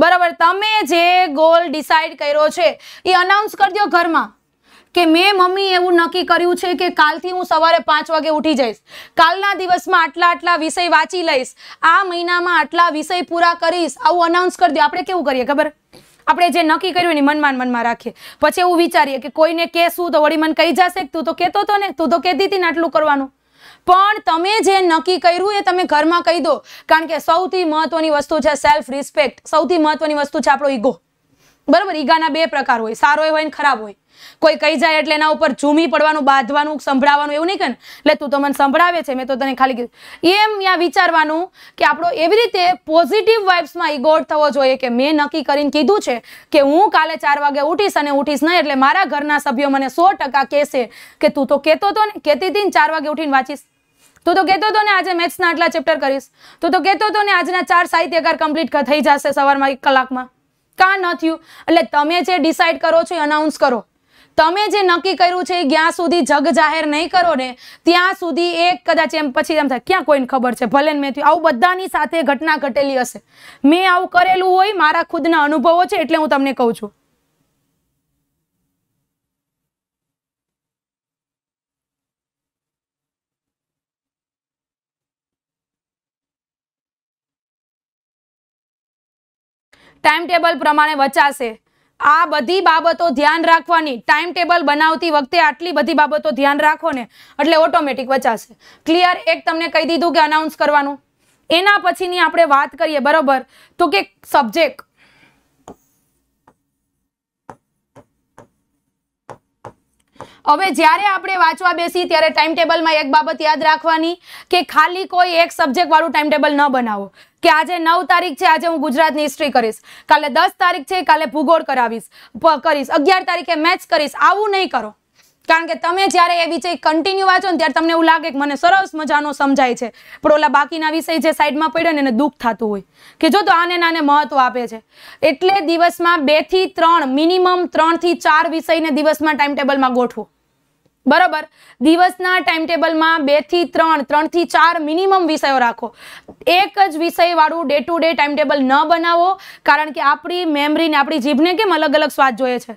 बराबर। तमे जे गोल डिसाइड कर्यो छे ए अनाउंस कर दो घर में के मैं मम्मी एवं नक्की करू कि काल थी हूँ सवारे पांच वगे उठी जाइश, कालना दिवस में आटला आटला विषय वाँची लईश, आ महीना में आटला विषय पूरा करीश, आवुं अनाउंस कर दो। आपणे केवुं करीए खबर? आपणे जे नक्की कर्युं ने मनमां मनमा राखीए, पछी एवुं विचारीए कि कोईने कहेशुं तो वळी मन कही जशे तू तो कहेतो तो ने, तू तो कहेती हती ने आटलुं करवानुं। पण तमे जे नक्की कर्युं ए तमे घरमां कही दो, कारण के सौथी महत्वनी वस्तु छे सेल्फ रिस्पेक्ट, सौथी महत्वनी वस्तु छे आपणो ईगो, बराबर। ईगाना बे प्रकार होय, सारो होय ने खराब होय। कोई कही जाए एटले एना उपर झूमी पड़वानुं, बांधवानुं, संभळाववानुं एवुं नहीं कहे ले तू तो मने संभळावे छे, मैं तो तने खाली कीधुं एम या विचारवानुं के आपणो एवी रीते पॉजिटिव वाइब्स में इगोट थवो जोईए के मैं नक्की करीने कीधुं छे के हूँ काले चार वागे उठीश अने उठीश नहीं, एटले मारा घरना सभ्यो मने सौ टका कहेशे के तू तो कहेतो तो ने, कहेती हती ने चार वागे उठीने वाँचीश, तू तो कहेतो तो ने आज मेथ्सना आटला चेप्टर करीश, तू तो कहेतो तो ने आजना चार साहित्यकार कम्प्लीट थई जशे सवारमां एक कलाकमां, का न थयुं? एटले तमे जे डिसाइड करो छो अनाउंस करो। तमे जे नक्की कर्युं छे ज्यां सुधी जग जाहेर नहीं करो ने त्यां सुधी एक कदाच एम पछी एम थाय क्यां कोईने खबर छे, भले मैं थयुं, आवुं बधानी साथे घटना घटेली हशे, मैं आवुं करेलुं होय, मारा खुदना अनुभवो छे एटले हूँ तमने कहूं छुं। टाइम टेबल प्रमाणे वचाशे। आ बधी बाबतो ध्यान राखवानी, टाइम टेबल बनावती वखते आटली बधी बाबतो ध्यान राखो ने एटले ऑटोमेटिक वचाशे। क्लियर? एक तमने कही दीधुं के अनाउंस करवानुं। एना पछीनी आपणे वात करीए, बराबर, तो के सब्जेक्ट, हवे ज्यारे आपणे वांचवा बेसी त्यारे टाइम टेबल में एक बाबत याद राखवानी के खाली कोई एक सब्जेक्ट वाळुं टाइम टेबल न बनावो के आजे नौ तारीख छे आजे हूँ गुजरात की हिस्ट्री करीश, काले दस तारीख छे काले भूगोल करावीश करीश, अगियार तारीखे मैथ्स करीश, आवुं नहीं करो। कारण के तमे ज्यारे ए विषय कंटीन्यू वाँचो ने त्यारे तमने एवुं लागे के मने सरस मजानो समजाय छे, पण ओला बाकीना विषय जे साइडमां पड्या ने एने दुख थातुं होय के जो तो आने नाने महत्व आपे छे। एटले दिवसमां बे थी त्रण मिनिमम त्रण थी चार विषयने दिवसमां टाइम टेबलमां गोठवो, बराबर। दिवसना टाइम टेबल में बे थी त्रण त्रण थी चार मिनिमम विषयों राखो। एक ज विषय वाळु day to day time table न बनावो, कारण के आपणी मेमरी ने आपणी जीभने केम अलग अलग स्वाद जोईए छे।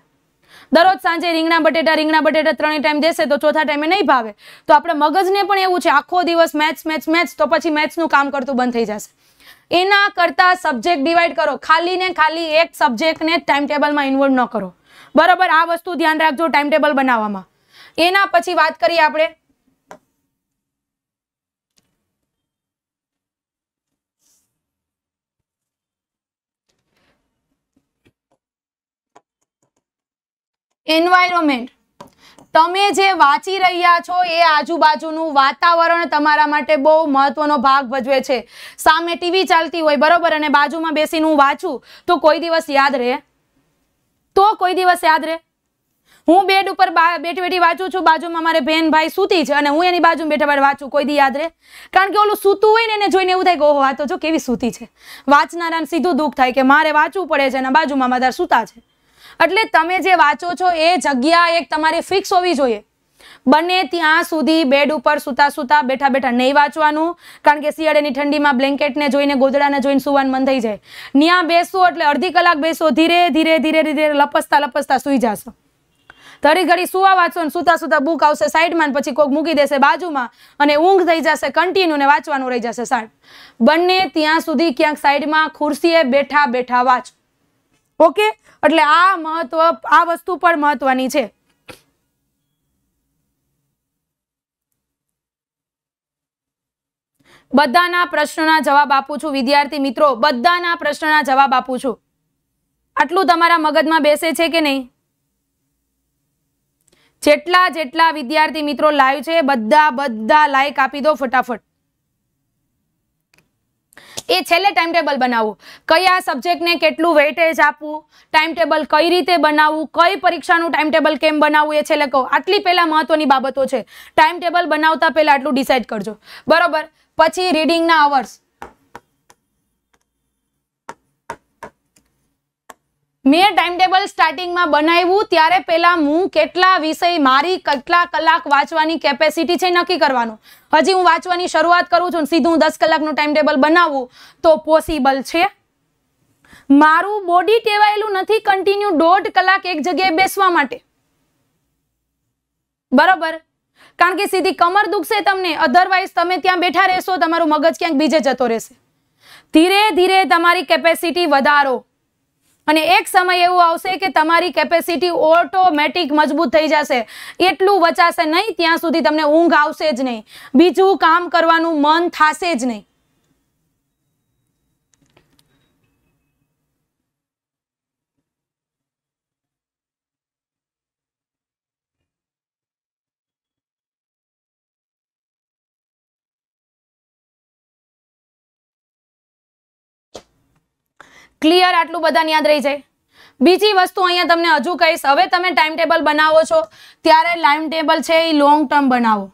दररोज सांजे રીંગણા બટેટા રીંગણા બટેટા ત્રણેય ટાઈમ દેશે તો ચોથા ટાઈમે નહીં ભાવે, તો આપણા મગજને પણ એવું છે આખો દિવસ મેથ્સ મેથ્સ મેથ્સ, તો પછી મેથ્સ નું કામ કરતું બંધ થઈ જશે। એના કરતા સબ્જેક્ટ ડિવાઇડ કરો, ખાલી ને ખાલી એક સબ્જેક્ટ ને ટાઈમ ટેબલ માં ઇન્વોલ્વ ન કરો, બરાબર। આ વસ્તુ ધ્યાન રાખજો ટાઈમ ટેબલ બનાવવામાં। એના પછી વાત કરીએ આપણે एनवायरमेंट। तमे जे वाची रह्या छो ए आजूबाजूनुं वातावरण तमारा माटे बहु महत्वनो भाग भजवे छे। सामे टीवी चालती होय, बरोबर, अने बाजुमां बेसीने हुं वाचुं तो कोई दिवस याद रहे? तो कोई दिवस याद रहे? हूँ बेड पर बेटी बेटी वाँचू छू, बाजू में मारे बहन भाई सूती है, हूँ एनी बाजू में बैठा बैठा वाँचू, कोई दी याद रहे? कारण के ओलू सूतू होय ने एने जोईने एवुं थाय के ओहो आ तो जो केवी सूती है। वाँचनाराने सीधुं दुख थाय के मारे वाँचवू पड़े छे, बाजू में मदार सूता है। एटले तमे जे वाँचो छो ए जग्या एक तमारे फिक्स होवी जोईए। बने त्यां सुधी बेड उपर सूता सूता बैठा बैठा नहीं वाँचवानुं, कारण के शियाळानी ठंडीमां ब्लेन्केटने जोईने गोदड़ाने जोईने सूवानुं मन थई जाय। न्या बेसो एटले अर्धी कलाक बेसो, धीरे धीरे धीरे धीरे लपसता लपसता सूई जाशो। घड़ी घड़ी सुवा वाँचो, सूता सूता बुक आवशे साइडमां, पछी कोक मूकी देशे बाजुमां अने ऊँघ थई जशे कंटीन्यू ने वाँचवानुं रही जशे। साइड बने त्यां सुधी क्यांक साइडमां खुर्सीए बेठा बेठा वाँचो, ओके। एटले आ महत्व आ वस्तु पर महत्वनी छे। बधाना प्रश्नोना जवाब आपू छुं विद्यार्थी मित्रों, बधाना प्रश्नोना जवाब आपू छुं। आटलुं तमारा मगजमां बेसे छे के नहीं? जेटला जेटला विद्यार्थी मित्रों लाइव छे बधा बधा लाइक आपी दो फटाफट। ए छेले टाइम टेबल बनावो, कया सब्जेक्ट ने केटलू वेटेज आपवू, टाइम टेबल कई रीते बनावू, कई परीक्षानुं टाइम टेबल केम बनावવું એ છેલે કહો। આટલી પહેલા મહત્વની બાબતો છે, ટાઈમ ટેબલ બનાવતા પહેલા આટલું ડિસાઈડ કરજો, બરોબર। પછી રીડિંગના અવર્સ, મેં ટાઈમ ટેબલ સ્ટાર્ટિંગમાં બનાવ્યું ત્યારે પહેલા હું કેટલા વિષય મારી કેટલા કલાક વાંચવાની કેપેસિટી છે નક્કી કરવાનું। હજી હું વાંચવાની શરૂઆત કરું છું સીધું દસ કલાકનું ટાઈમ ટેબલ બનાવવું તો પોસિબલ છે? મારું બોડી ટેવાયેલું નથી કન્ટિન્યુ દોઢ કલાક એક જગ્યાએ બેસવા માટે, બરાબર, કારણ કે સીધી કમર દુખશે તમને, અધરવાઇઝ તમે ત્યાં બેઠા રહેશો તમારું મગજ ક્યાંક બીજે જતો રહેશે। ધીરે ધીરે તમારી કેપેસિટી વધારો અને એક સમય એવો આવશે કે તમારી કેપેસિટી ઓટોમેટિક મજબૂત થઈ જશે, એટલું વચાશે નહીં ત્યાં સુધી તમને ઊંઘ આવશે જ નહીં, બીજું કામ કરવાનું મન થાશે જ નહીં। ક્લિયર? આટલું બધાને યાદ રહી જાય। બીજી વસ્તુ અહીંયા તમને હજુ કહીશ, હવે તમે ટાઈમ ટેબલ બનાવો છો ત્યારે ટાઈમ ટેબલ છે એ લોંગ ટર્મ બનાવો,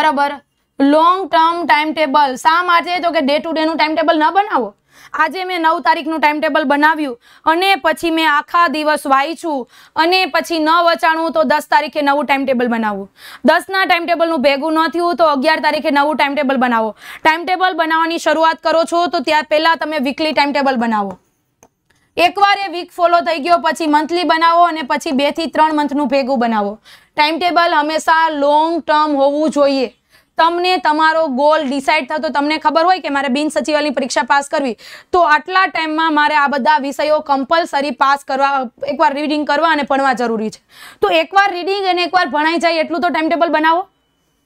બરાબર। લોંગ ટર્મ ટાઈમ ટેબલ શા માટે? તો કે ડે ટુ ડે નું ટાઈમ ટેબલ ન બનાવો। આજે મેં નવ તારીખનું ટાઈમ ટેબલ બનાવ્યું અને પછી મેં આખા દિવસ વાંચ્યું અને પછી ન વચાણું તો દસ તારીખે નવું ટાઈમ ટેબલ બનાવવું, દસના ટાઈમ ટેબલનું ભેગું ન થયું તો અગિયાર તારીખે નવું ટાઈમ ટેબલ બનાવો। ટાઈમ ટેબલ બનાવવાની શરૂઆત કરો છો તો ત્યાં પહેલાં તમે વીકલી ટાઈમ ટેબલ બનાવો, એકવાર એ વીક ફોલો થઈ ગયો પછી મંથલી બનાવો અને પછી બે થી ત્રણ મંથનું ભેગું બનાવો। ટાઈમ ટેબલ હંમેશા લોંગ ટર્મ હોવું જોઈએ। तमने तमारो गोल डिसाइड थतो तमने खबर होय के मारे बिन सचिवालय परीक्षा पास करवी तो आटला टाइम में मारे आ बधा विषयों कम्पलसरी पास करवा, एक बार रीडिंग करवा अने भणवा जरूरी है। तो एक बार रीडिंग अने एक बार भणाई जाए एटलुं तो टाइम टेबल बनावो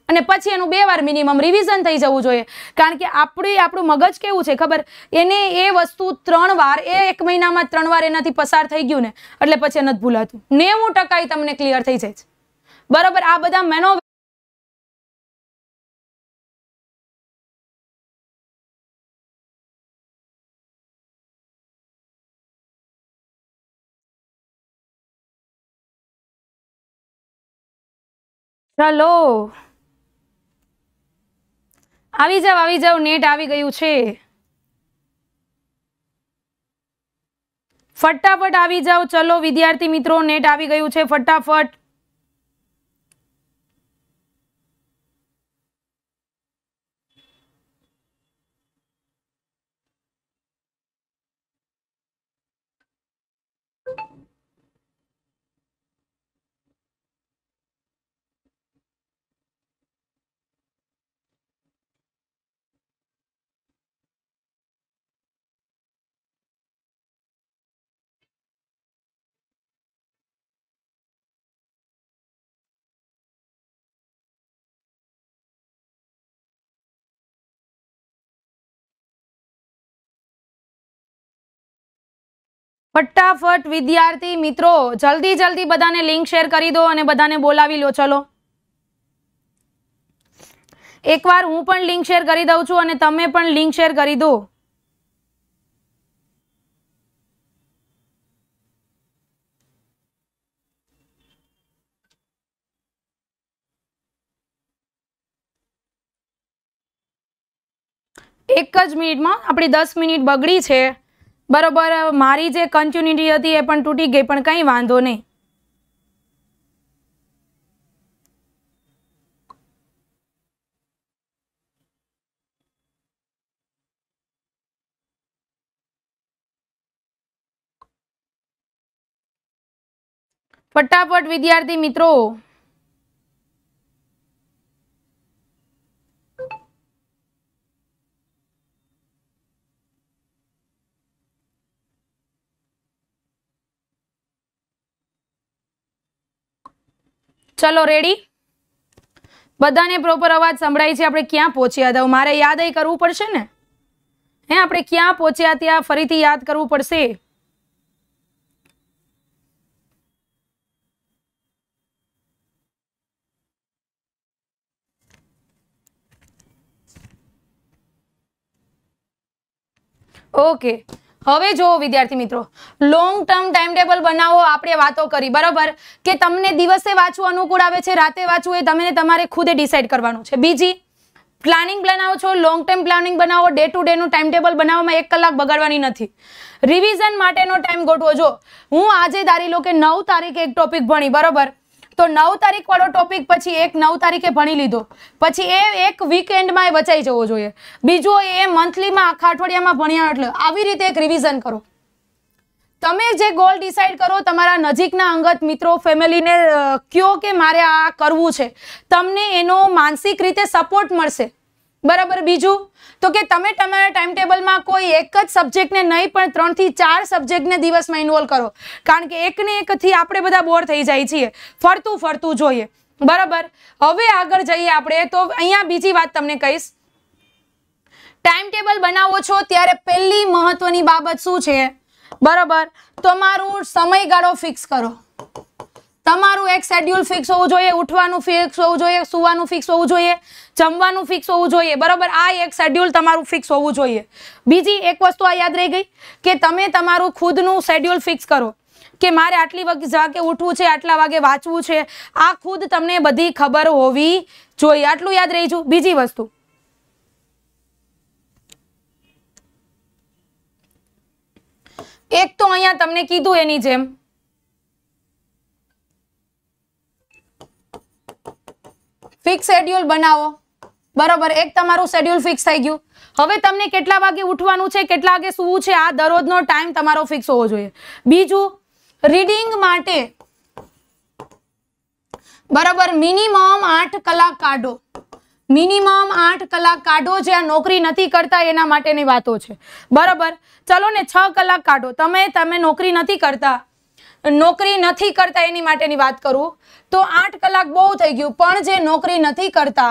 अने पछी एनुं बे वार मिनिमम रिविजन थई जवुं जोईए। कारण के आपणे आपणुं मगज केवुं छे खबर, एने ए वस्तु त्रण वार ए एक महीनामां त्रण वार एनाथी पसार थई गयुं ने एटले पछी नथी भूलातुं। નેવું ટકા ए तमने क्लियर थई जाय छे, बरोबर। आ बधा मेनो चलो આવી જાવ આવી જાવ નેટ આવી ગયું છે ફટાફટ આવી જાવ ચલો વિદ્યાર્થી મિત્રો નેટ આવી ગયું છે ફટાફટ फटाफट विद्यार्थी मित्रों जल्दी जल्दी बधाने लिंक शेर करी दो अने बधाने बोलावी लो। चलो एक बार हूँ पण लिंक शेर करी दऊं छूं अने तमे पण लिंक शेर करी दो। एक ज मिनिट में अपनी दस मिनिट बगड़ी है बरोबर मारी जे कंटिन्यूटी हती ए पण तूटी गई पण कई वांधो नहीं। फटाफट विद्यार्थी मित्रों चलो रेडी बधाने प्रोपर अवाज संभळाय छे। आपणे क्यां पहोंच्या हता मारे याद ए करवू पड़शे ने हे आपणे क्यां पहोंच्या त्या फरीथी याद करवू पड़शे। ओके हवे जो विद्यार्थी मित्रों लॉन्ग टर्म टाइम टेबल बनावो। आपणे वातो करी बराबर के तमने दिवसे वाँचवू अनुकूल आवे छे राते वाँचवू ए तमने तमारे खुदे डिसाइड करवानुं छे। बीजी प्लानिंग बनावो छो लॉन्ग टर्म प्लानिंग बनावो डे टू डे नो टाइम टेबल बनाववामां एक कलाक बगाडवानी नथी। रिविजन माटेनो टाइम गोठवो। जो हूँ आजे धारी लो के नौ तारीखे एक टॉपिक भणी बराबर तो नौ तारीख वालों टॉपिक पछी एक नौ तारीखे भणी लीधो पछी ए एक वीकेंड में वचाई जवो जोईए। बीजो ए मंथली में आखा अठवाडिया में भण्या एटले आवी रीते एक रिविजन करो। तमे जे गोल डिसाइड करो तमारा नजीकना अंगत मित्रों फेमिली ने क्यो के मारे आ करवू छे तमने एनो मानसिक रीते सपोर्ट मळशे बराबर। बीजू तो के तमे तमारा टाइम टेबल में कोई एक ज सब्जेक्ट ने नहीं पण त्रण थी चार सब्जेक्ट ने दिवस में इन्वोल्व करो कारण के एक ने एक थी आपणे बधा बोर थई जाय छीए फरतू फरतू जोईए बराबर। हवे आगळ जईए आपणे तो अहींया बीजी वात तमने कहीश टाइम टेबल बनावो छो त्यारे पहेली महत्वनी बाबत शुं छे बराबर तमारो समयगाळो फिक्स करो। तमारू एक शेड्यूल फिक्स होवू जोईए उठवानुं फिक्स होवू जोईए सुवानुं फिक्स होवू जोईए जमवानुं फिक्स होवू जोईए बराबर आ एक शेड्यूल तमारू फिक्स होवू जोईए। बीजी एक वस्तु आ याद रही गई के तमे तमारू खुदनुं शेड्यूल फिक्स करो के मारे आटली वागे उठवू छे आटला वागे वाँचवू छे आ खुद तमने बधी खबर होवी जोईए आटलुं याद रहीजो। बीजी वस्तु एक तो अहींया तमने कीधुं एनी जेम फिक्स शेड्यूल बनावो बराबर। एक तमारू शेड्यूल फिक्स थई गयुं हवे तमने केटला वागे उठवानुं छे केटला वागे सुवू छे आ दररोजनो टाइम तमारो फिक्स होवो जोईए। बीजू रीडिंग माटे बराबर मिनिमम आठ कलाक काढो मिनिमम आठ कलाक काढो जे आ नौकरी नथी करता एना माटेनी वातो छे बराबर। चलो ने छ कलाक काढो तमे तमे नौकरी नथी करता नौकरी नहीं करता एनी माटेनी बात करूँ तो आठ कलाक बहुत थई गयुं पण जे नौकरी नहीं करता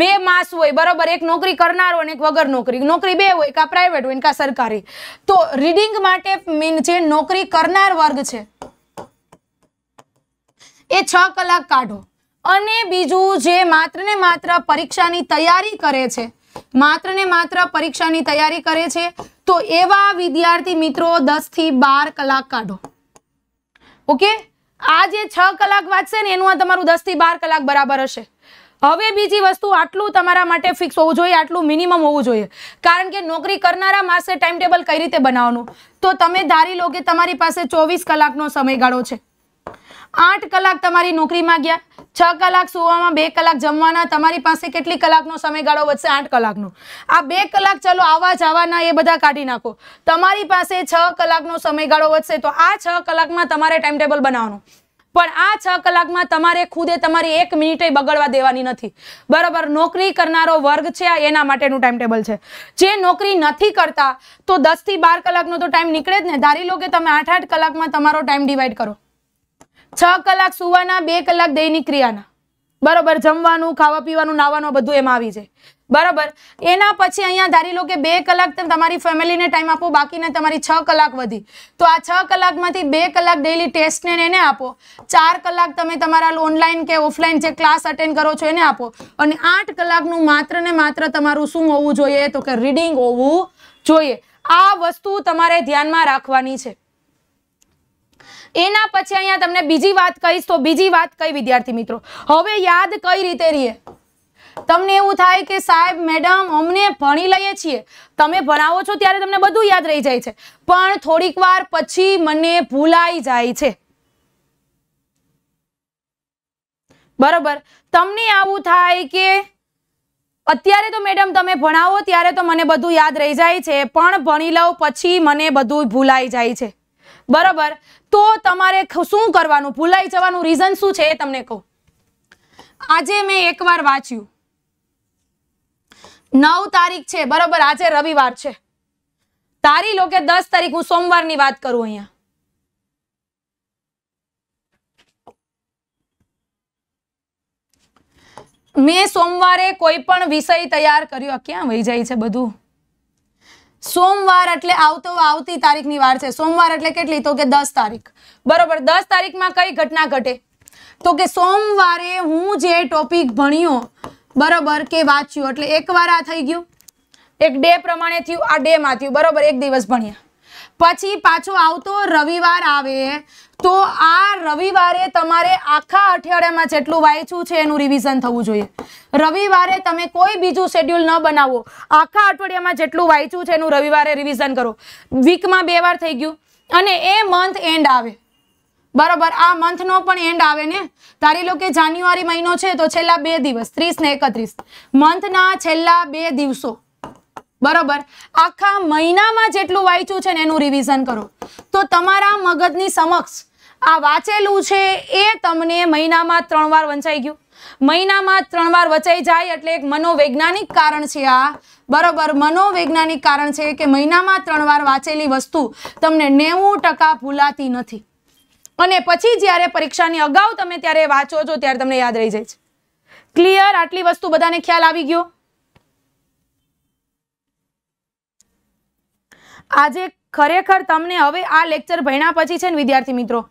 बे मास होय बराबर एक नौकरी करनारो अने एक वगर नौकरी नौकरी बे होय का प्राइवेट होय का सरकारी। तो रीडिंग माटे मीन जे नौकरी करनार वर्ग छे ए छ कलाक काढो। अने बीजू जे मात्र ने मात्र परीक्षानी तैयारी करे छे मात्र ने मात्र परीक्षानी तैयारी करे छे तो एवा विद्यार्थी मित्रों दस थी बार कलाक काढो। ओके आज ये छ कलाक वागशे ने एनुं तमारुं दस थी बार कलाक बराबर हशे। हवे बीजी वस्तु आटलू तमारा माटे फिक्स होवुं जोईए, आटलू मिनिमम होवुं जोईए, कारण के नौकरी करनारा मासे टाइम टेबल कई रीते बनाववानुं। तो तमे धारी लो के तमारी पासे चोवीस कलाकनो समयगाळो छे। आठ कलाक तमारी नौकरीमां गया, छ कलाक सुवामां, बे कलाक जमवाना, तमारी पासे केटली कलाकनो समयगाळो बचशे? आठ कलाकनो। आ बे कलाक चलो आवा जवाना ए बधा काढी नाखो, तमारी पासे छ कलाकनो समयगाळो बचशे। तो आ छ कलाकमां तमारे टाइम टेबल बनाववानुं, पण आ छ कलाकमां तमारे खुदे तमारी एक मिनिटे बगड़वा देवानी नथी, बराबर। नौकरी करनारो वर्ग छे एना माटेनुं टाइम टेबल छे। जे नौकरी नथी करता तो दस थी बार कलाकनो तो टाइम निकळे ज ने। धारी लो के तमे आठ आठ कलाकमां तमारो टाइम डिवाइड करो। छ कलाक सुवाना, बे कलाक दैनिक क्रियाना, बराबर, जमवानुं, खावा पीवानुं, नाहवानुं बधुं एम आवी जाय, बराबर। एना पछी अहींया धारी लो के बे कलाक तमे तमारी फेमिलीने टाइम आपो, बाकीने तमारी छ कलाक वधी। तो आ छ कलाकमांथी बे कलाक डेली टेस्टने એને આપો, ચાર કલાક તમે તમારા ઓનલાઈન કે ઓફલાઈન જે ક્લાસ અટેન્ડ કરો છો એને આપો, અને આઠ કલાકનું માત્ર ને માત્ર તમારું શું હોવું જોઈએ? તો કે રીડિંગ હોવું જોઈએ। આ વસ્તુ તમારે ધ્યાનમાં રાખવાની છે। एना पछी अहींया तमने बीजी बात कहीश। तो बीजी बात कई विद्यार्थी मित्रों, हवे याद कई रीते रहीए? तमने एवुं थाय के साहेब मैडम अमने भणी लईए छीए। तमे भणावो छो त्यारे तमने बधुं याद रही जाय छे, पण थोड़ीक वार पछी मने भूलाई जाय छे, बराबर। तमने आवुं थाय के अत्यारे तो मैडम तमे भणावो त्यारे तो मने बधुं याद रही जाय छे, पण भणी लऊं पछी मने बधुं भूलाई जाय छे, बराबर। तो तमारे शुं करवानुं? भूलाई जवानुं रीजन शुं छे तमने कहो। आजे मैं एकवार वांच्युं, नौ तारीख छे, बराबर, आजे रविवार छे। तारी लो के दस तारीख हूँ सोमवारनी वात करूं अहींया, मैं सोमवारे कोई पण विषय तैयार कर्यो। क्या वही जाय छे बधुं? सोमवार एटले आवतो आवती तारीखनी वार छे। सोमवार एटले केटली? तो के दस तारीख, बराबर। दस तारीख में कई घटना घटे? तो के सोमवारे हूँ जे टॉपिक भण्यो, बराबर, के वाच्यो, एटले एकवार आ थई गयुं, एक डे प्रमाणे थयुं, आ डे मां थयुं, बराबर, एक दिवस भण्या। पछी पाछो आवतो रविवार आवे, तो आ रविवारे तमारे आखा अठवाडियामां जेटलुं वांच्युं छे एनुं रिविजन थवुं जोईए। रविवारे तमे कोई बीजुं शेड्यूल न बनावो, आखा अठवाडियामां जेटलुं वांच्युं छे एनुं रविवारे रिविजन करो। वीकमां બે વાર થઈ ગયું, અને એ મંથ એન્ડ આવે, બરાબર, આ મંથનો પણ એન્ડ આવે ને। ધારી લો કે જાન્યુઆરી મહિનો છે, તો છેલ્લા બે દિવસ ત્રીસ ને એકત્રીસ, મંથના છેલ્લા બે દિવસો, बराबर, आखा महीना में जेटलू वाँच्यू छे ने एनु रिविजन करो। तो तमारा मगजनी समक्ष आ वाचेलू छे ए तमने महीना में त्रण वार वंचाई गयु। महीना में त्रण वार वंचाई जाए एटले एक मनोवैज्ञानिक कारण छे आ, बराबर, मनोवैज्ञानिक कारण छे के महीना में त्रण वार वाचेली वस्तु तमने नेवु टका भूलाती नथी, अने पछी ज्यारे परीक्षानी अगाउ तमे त्यारे वाँचो छो त्यारे तमने याद रही जाय छे। क्लियर? आटली वस्तु बधाने ख्याल आवी गयो? आजे खरेखर तमने हवे आ लेक्चर भण्या पछी छे ने विद्यार्थी मित्रों,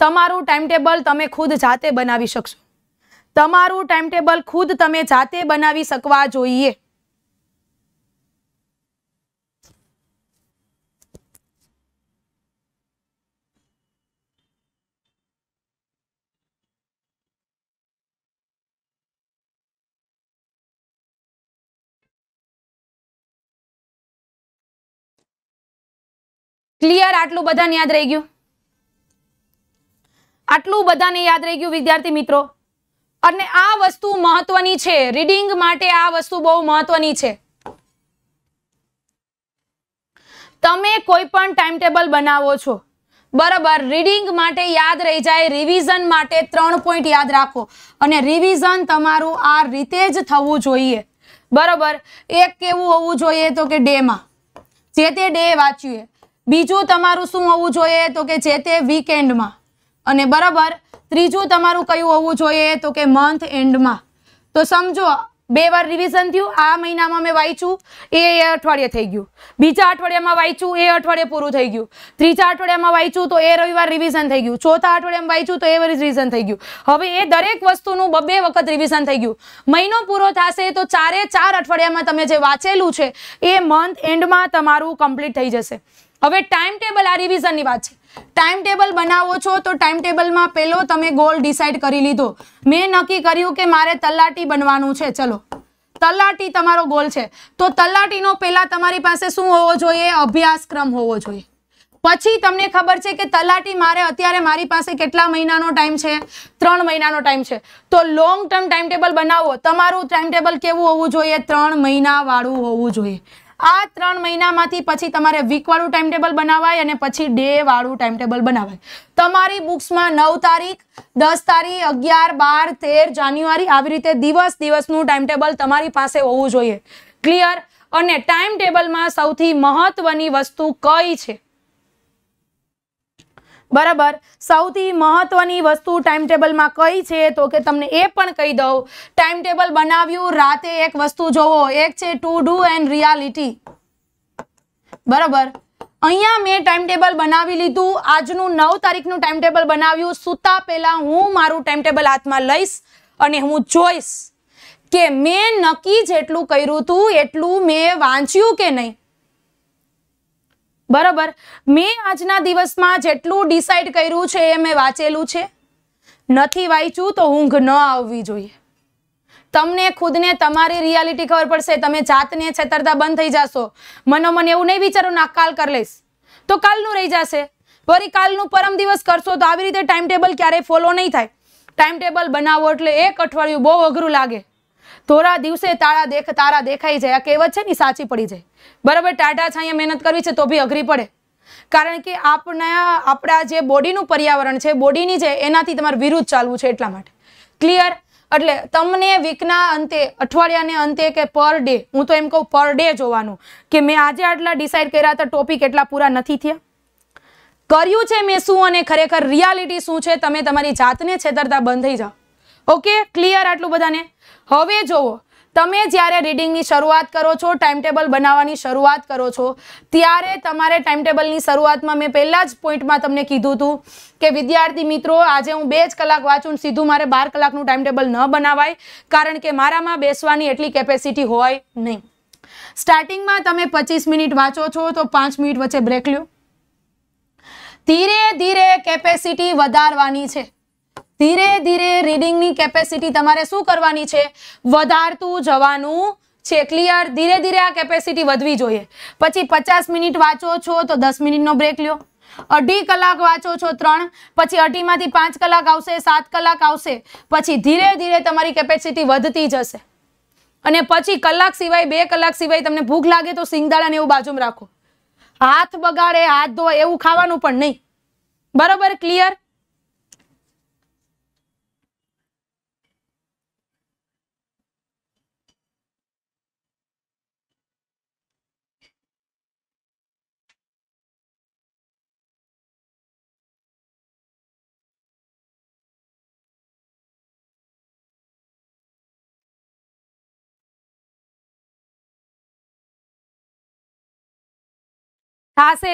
तमारुं टाइम टेबल तमे खुद जाते बनावी शकशो। तमारुं टाइम टेबल खुद तमे जाते बनावी शकवा जोईए। क्लियर? आटलू बधाने याद रही गयुं? आटलू बधाने याद रही गयुं विद्यार्थी मित्रों? अने आ वस्तु महत्वनी छे, रीडिंग माटे आ वस्तु बहु महत्वनी छे। तमे कोई पण टाइम टेबल बनावो छो, बराबर, रीडिंग माटे याद रही जाए, रिविजन माटे त्रण पॉइंट याद राखो, अने रिविजन तमारुं आ रीते ज थवुं जोईए, बराबर। एक केवुं होवुं जोईए? तो के डे मां जे ते डे वांच्युं ए। बीजू तमारू शुं होवुं जोईए? तो के जे ते वीकेंड मां, अने बराबर, त्रीजू तमारू कयुं होवुं जोईए? तो के मंथ एंड मां। तो समजो बे वार रिविजन थयुं, आ महीनामां मैं वांच्युं ए अठवाडिये थई गयुं, बीजा अठवाडियामां वांच्युं ए अठवाडिये पूरुं थई गयुं, त्रीजा अठवाडियामां वांच्युं तो ए रविवार रिविजन थई गयुं, चौथा अठवाडियामां वांच्युं तो ए रिविजन थई गयुं। हवे ए दरेक वस्तुनुं बब्बे वखत रिविजन थई गयुं। महीनो पूरो थशे तो चारे चार अठवाडियामां तमे जे वांचेलुं छे ए मंथ एंड मां तमारुं कम्प्लीट थई जशे। हवे टाइम टेबल आ रिविजन नी वात छे। टाइम टेबल बनावो छो तो टाइम टेबल में पहलो तमे गोल डिसाइड करी लीधो। मैं नक्की कर्यु के मारे तलाटी बनवानुं छे। चलो तलाटी तमारो गोल छे तो तलाटीनो पहेला तमारी पासे शुं होवो जोईए? अभ्यासक्रम होवो जोईए। पछी तमने खबर छे के तलाटी मारे अत्यारे मारी पासे केटला महीनानो टाइम छे? त्रण महीनानो टाइम छे। तो लॉन्ग टर्म टाइम टेबल बनावो। तमारू टाइम टेबल केवुं होवुं जोईए? त्रण महीना वाळुं होवुं जोईए। आ त्रण महीनामांथी पछी तमारे वीक वाळुं टाइम टेबल बनावाय अने पछी डे वाळुं टाइम टेबल बनावाय। तमारी बुक्समां नौ तारीख, दस तारीख, अगियार, बार, तेर जान्युआरी आवी रीते दिवस दिवसनुं टाइम टेबल तमारी पासे होवुं जोईए। क्लियर? अने टाइम टेबलमां सौथी महत्वनी वस्तु कई छे? बराबर, सौथी महत्वनी वस्तु टाइम टेबल में कई है तो कि तमने ए पण कही दऊं। टाइम टेबल बनाव्यू राते एक वस्तु जोवो, एक छे टू डू एंड रियालिटी। बराबर, अहींया मैं टाइम टेबल बनावी लीधुं। आजनु नौ तारीखनु टाइम टेबल बनाव्यू। सूता पहेला हूँ मारू टाइम टेबल हाथ में लईश अने हूँ जोईश के मैं नक्की जेटलू कर्यु तू एटलू मैं वाँच्यू के नहीं। बराबर, मैं आजना दिवस में जेटलू डिसाइड कर्यु छे ए मैं वाचेलू छे? नथी वाँच्यू तो ऊँघ न आववी जोईए। तमने खुद ने तमारी रियालिटी खबर पड़शे। तमे जातने छेतरता बंद थई जाशो। मनोमन एवुं नहीं विचारो ना काल कर लईश तो कालनु रही जाशे, वरी कालनु परम दिवस करशो। तो आवी रीते टाइम टेबल क्यारेय फॉलो नहीं थाय। टाइम टेबल बनावो एटले एक अठवाडियुं बहु अघरुं लागे। थोड़ा दिवसे तारा देख तारा देखाई जाए। आ कहेवत छे नी साची पड़ी जाए। बराबर, टाटा छाया मेहनत करवी छे तो भी अघरी पड़े, कारण के आपना आपड़ा जे बॉडीनुं पर्यावरण छे, बॉडीनी जे एनाथी तमारे विरुद्ध चालवुं छे, एटला माटे। क्लियर? एटले तमने वीकना अंते, अठवाडियाने अंते के पर डे, हूँ तो एम कहूँ पर डे जोवानुं के मैं आजे आटला डिसाइड कर्या हता, टॉपिक एटला पूरा नथी थया। कर्युं छे मैं शुं अने खरेखर रियालिटी शुं छे? तमे तमारी जातने छेतरता बंद थई जाओ। Okay, clear? आटलुं बधाने। हवे जोवो, तमे ज्यारे रीडिंगनी शरूआत करो छो, टाइम टेबल बनाववानी शरूआत करो छो, त्यारे तमारे टाइम टेबलनी शरूआतमां में पहेला ज पॉइंटमां तमने कीधुं हतुं के विद्यार्थी मित्रों आजे हूँ बे ज कलाक वाँचुं, सीधुं मारे बार कलाकनुं टाइम टेबल न बनावाय, कारण के मारामां बेसवानी एटली केपेसिटी होय नहीं। स्टार्टिंगमां तमे पच्चीस मिनिट वाँचो छो तो पांच मिनिट वच्चे ब्रेक लो। धीरे धीरे केपेसिटी वधारवानी छे। धीरे धीरे रीडिंग नी केपेसिटी तमारे शुं करवानी छे? वधारतुं जवानुं छे। क्लियर? धीरे धीरे आ केपेसिटी वधवी जोईए। पछी पचास मिनिट वाँचो छो तो दस मिनिटनो ब्रेक लो। अढ़ी कलाक वाँचो छो त्रण, पछी अढ़ी मांथी पांच कलाक आवशे, सात कलाक आवशे, पछी धीरे धीरे तमारी केपेसिटी वधती जशे। अने पछी कलाक सिवाय बे कलाक सिवाय तमने भूख लागे तो सींगदाणा ने एवुं बाजुमां राखो। हाथ बगाड़े हाथ धो एवुं खावानुं पण नहीं। बराबर, क्लियर?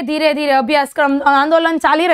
धीरे धीरे अभ्यासक्रम आंदोलन चाली रही।